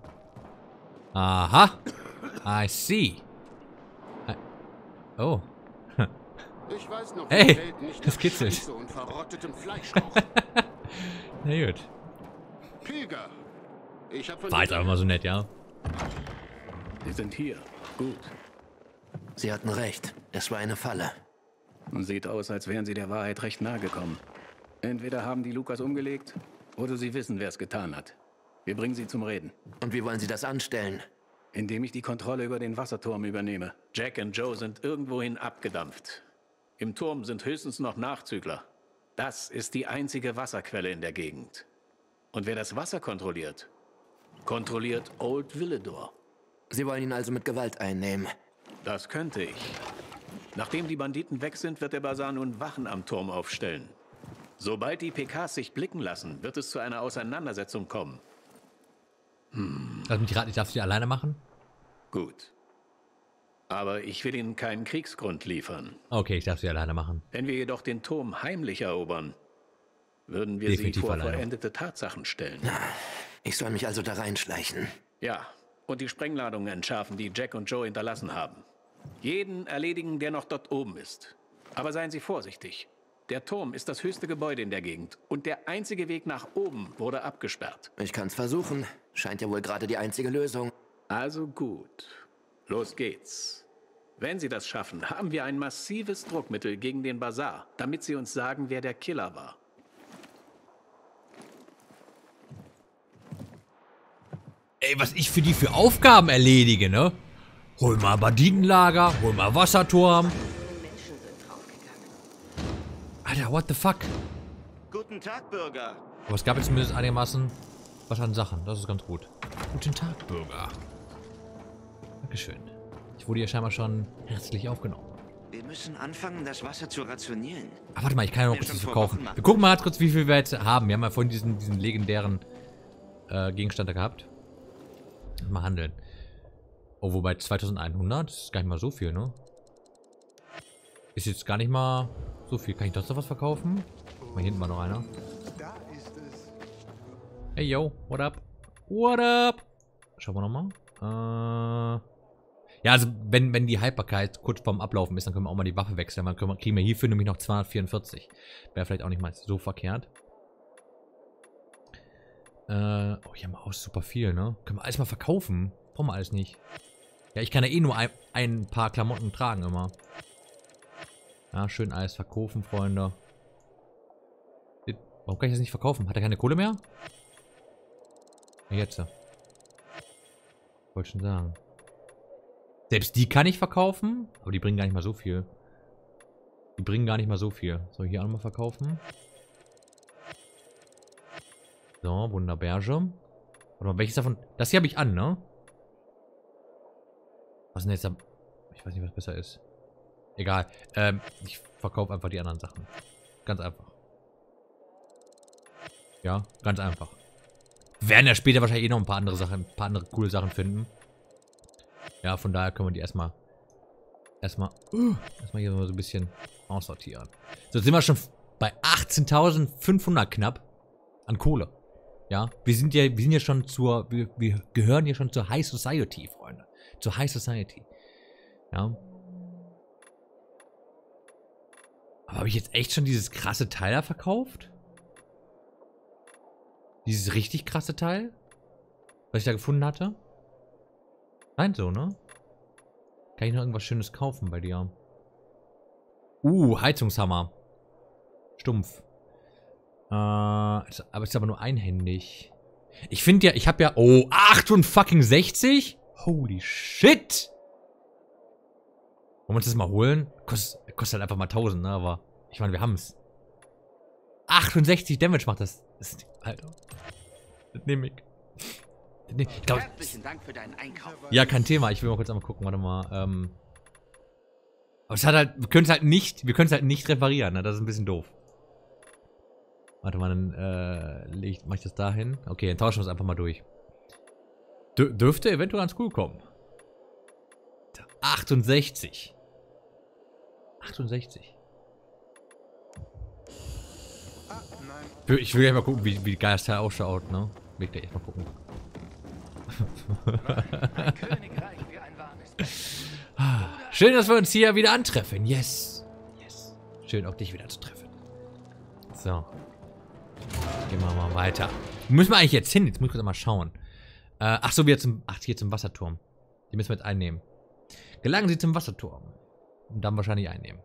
Aha. I see. I, oh. Ich weiß noch, hey, das kitzelt. Na gut. Pilger. Ich hab von war jetzt einfach mal so nett, ja. Wir sind hier. Gut. Sie hatten recht. Es war eine Falle. Sieht aus, als wären sie der Wahrheit recht nahe gekommen. Entweder haben die Lukas umgelegt, oder sie wissen, wer es getan hat. Wir bringen sie zum Reden. Und wie wollen sie das anstellen? Indem ich die Kontrolle über den Wasserturm übernehme. Jack und Joe sind irgendwohin abgedampft. Im Turm sind höchstens noch Nachzügler. Das ist die einzige Wasserquelle in der Gegend. Und wer das Wasser kontrolliert, kontrolliert Old Villedor. Sie wollen ihn also mit Gewalt einnehmen? Das könnte ich. Nachdem die Banditen weg sind, wird der Bazar nun Wachen am Turm aufstellen. Sobald die P Ks sich blicken lassen, wird es zu einer Auseinandersetzung kommen. Hm. Lass mich raten, ich darf sie alleine machen? Gut. Aber ich will ihnen keinen Kriegsgrund liefern. Okay, ich darf sie alleine machen. Wenn wir jedoch den Turm heimlich erobern, würden wir definitiv sie vor alleine vollendete Tatsachen stellen. Ich soll mich also da reinschleichen. Ja, und die Sprengladungen entschärfen, die Jack und Joe hinterlassen haben. Jeden erledigen, der noch dort oben ist. Aber seien Sie vorsichtig. Der Turm ist das höchste Gebäude in der Gegend und der einzige Weg nach oben wurde abgesperrt. Ich kann's versuchen. Scheint ja wohl gerade die einzige Lösung. Also gut. Los geht's. Wenn sie das schaffen, haben wir ein massives Druckmittel gegen den Bazar, damit sie uns sagen, wer der Killer war. Ey, was ich für die für Aufgaben erledige, ne? Hol mal Banditenlager, hol mal Wasserturm. Alter, what the fuck? Guten Tag, Bürger. Aber es gab jetzt zumindest einigermaßen was an Sachen. Das ist ganz gut. Guten Tag, Bürger. Dankeschön. Ich wurde ja scheinbar schon herzlich aufgenommen. Wir müssen anfangen, das Wasser zu rationieren. Ah, warte mal, ich kann ja noch kurz was verkaufen. Wir gucken mal kurz, wie viel wir jetzt haben. Wir haben ja vorhin diesen, diesen legendären äh, Gegenstände gehabt. Mal handeln. Oh, wobei zweitausendeinhundert, das ist gar nicht mal so viel, ne? Ist jetzt gar nicht mal so viel. Kann ich trotzdem was verkaufen? Mal hinten war noch einer. Hey, yo, what up? What up? Schauen wir nochmal. Äh, ja, also wenn, wenn die Haltbarkeit kurz vorm Ablaufen ist, dann können wir auch mal die Waffe wechseln. Dann können wir, kriegen wir hierfür nämlich noch zweihundertvierundvierzig. Wäre vielleicht auch nicht mal so verkehrt. Äh, oh, hier haben wir auch super viel, ne? Können wir alles mal verkaufen? Brauchen wir alles nicht. Ja, ich kann ja eh nur ein, ein paar Klamotten tragen immer. Ja, schön alles verkaufen, Freunde. Warum kann ich das nicht verkaufen? Hat er keine Kohle mehr? Jetzt. Wollte schon sagen. Selbst die kann ich verkaufen. Aber die bringen gar nicht mal so viel. Die bringen gar nicht mal so viel. So, hier auch mal verkaufen. So, Wunderberge. Warte mal, welches davon? Das hier habe ich an, ne? Was ist denn jetzt da? Ich weiß nicht, was besser ist. Egal. Ähm, ich verkaufe einfach die anderen Sachen. Ganz einfach. Ja, ganz einfach. Wir werden ja später wahrscheinlich eh noch ein paar andere Sachen, ein paar andere coole Sachen finden. Ja, von daher können wir die erstmal, erstmal, uh, erstmal hier so ein bisschen aussortieren. So, jetzt sind wir schon bei achtzehntausendfünfhundert knapp an Kohle. Ja, wir sind ja, wir sind ja schon zur, wir, wir gehören ja schon zur High Society, Freunde. Zur High Society. Ja. Aber habe ich jetzt echt schon dieses krasse Teil da verkauft? Dieses richtig krasse Teil? Was ich da gefunden hatte? Nein, so, ne? Kann ich noch irgendwas Schönes kaufen bei dir? Uh, Heizungshammer. Stumpf. Äh, ist, aber ist aber nur einhändig. Ich finde ja, ich habe ja... Oh, achtundsechzig? Holy shit! Wollen wir uns das mal holen? Kost, kostet halt einfach mal tausend, ne? Aber ich meine, wir haben's. achtundsechzig Damage macht das. Das ist, Alter. Das nehme ich. Das nehm ich. Ich glaub, herzlichen Dank für deinen Einkauf. Ja, kein Thema. Ich will mal kurz einmal gucken. Warte mal. Ähm. Aber es hat halt. Wir können es halt nicht. Wir können es halt nicht reparieren. Ne? Das ist ein bisschen doof. Warte mal, dann äh, mach ich das da hin. Okay, dann tauschen wir es einfach mal durch. D dürfte eventuell ans Cool kommen. achtundsechzig. achtundsechzig. Ich will gleich mal gucken, wie, wie geil das Teil ausschaut, ne? Will ich gleich mal gucken. Ein Königreich für ein warmes Bett. Schön, dass wir uns hier wieder antreffen. Yes. Yes. Schön, auch dich wieder zu treffen. So. Gehen wir mal weiter. Müssen wir eigentlich jetzt hin? Jetzt muss ich kurz mal schauen. Äh, ach so, wir zum, ach, hier zum Wasserturm. Die müssen wir jetzt einnehmen. Gelangen Sie zum Wasserturm. Und dann wahrscheinlich einnehmen.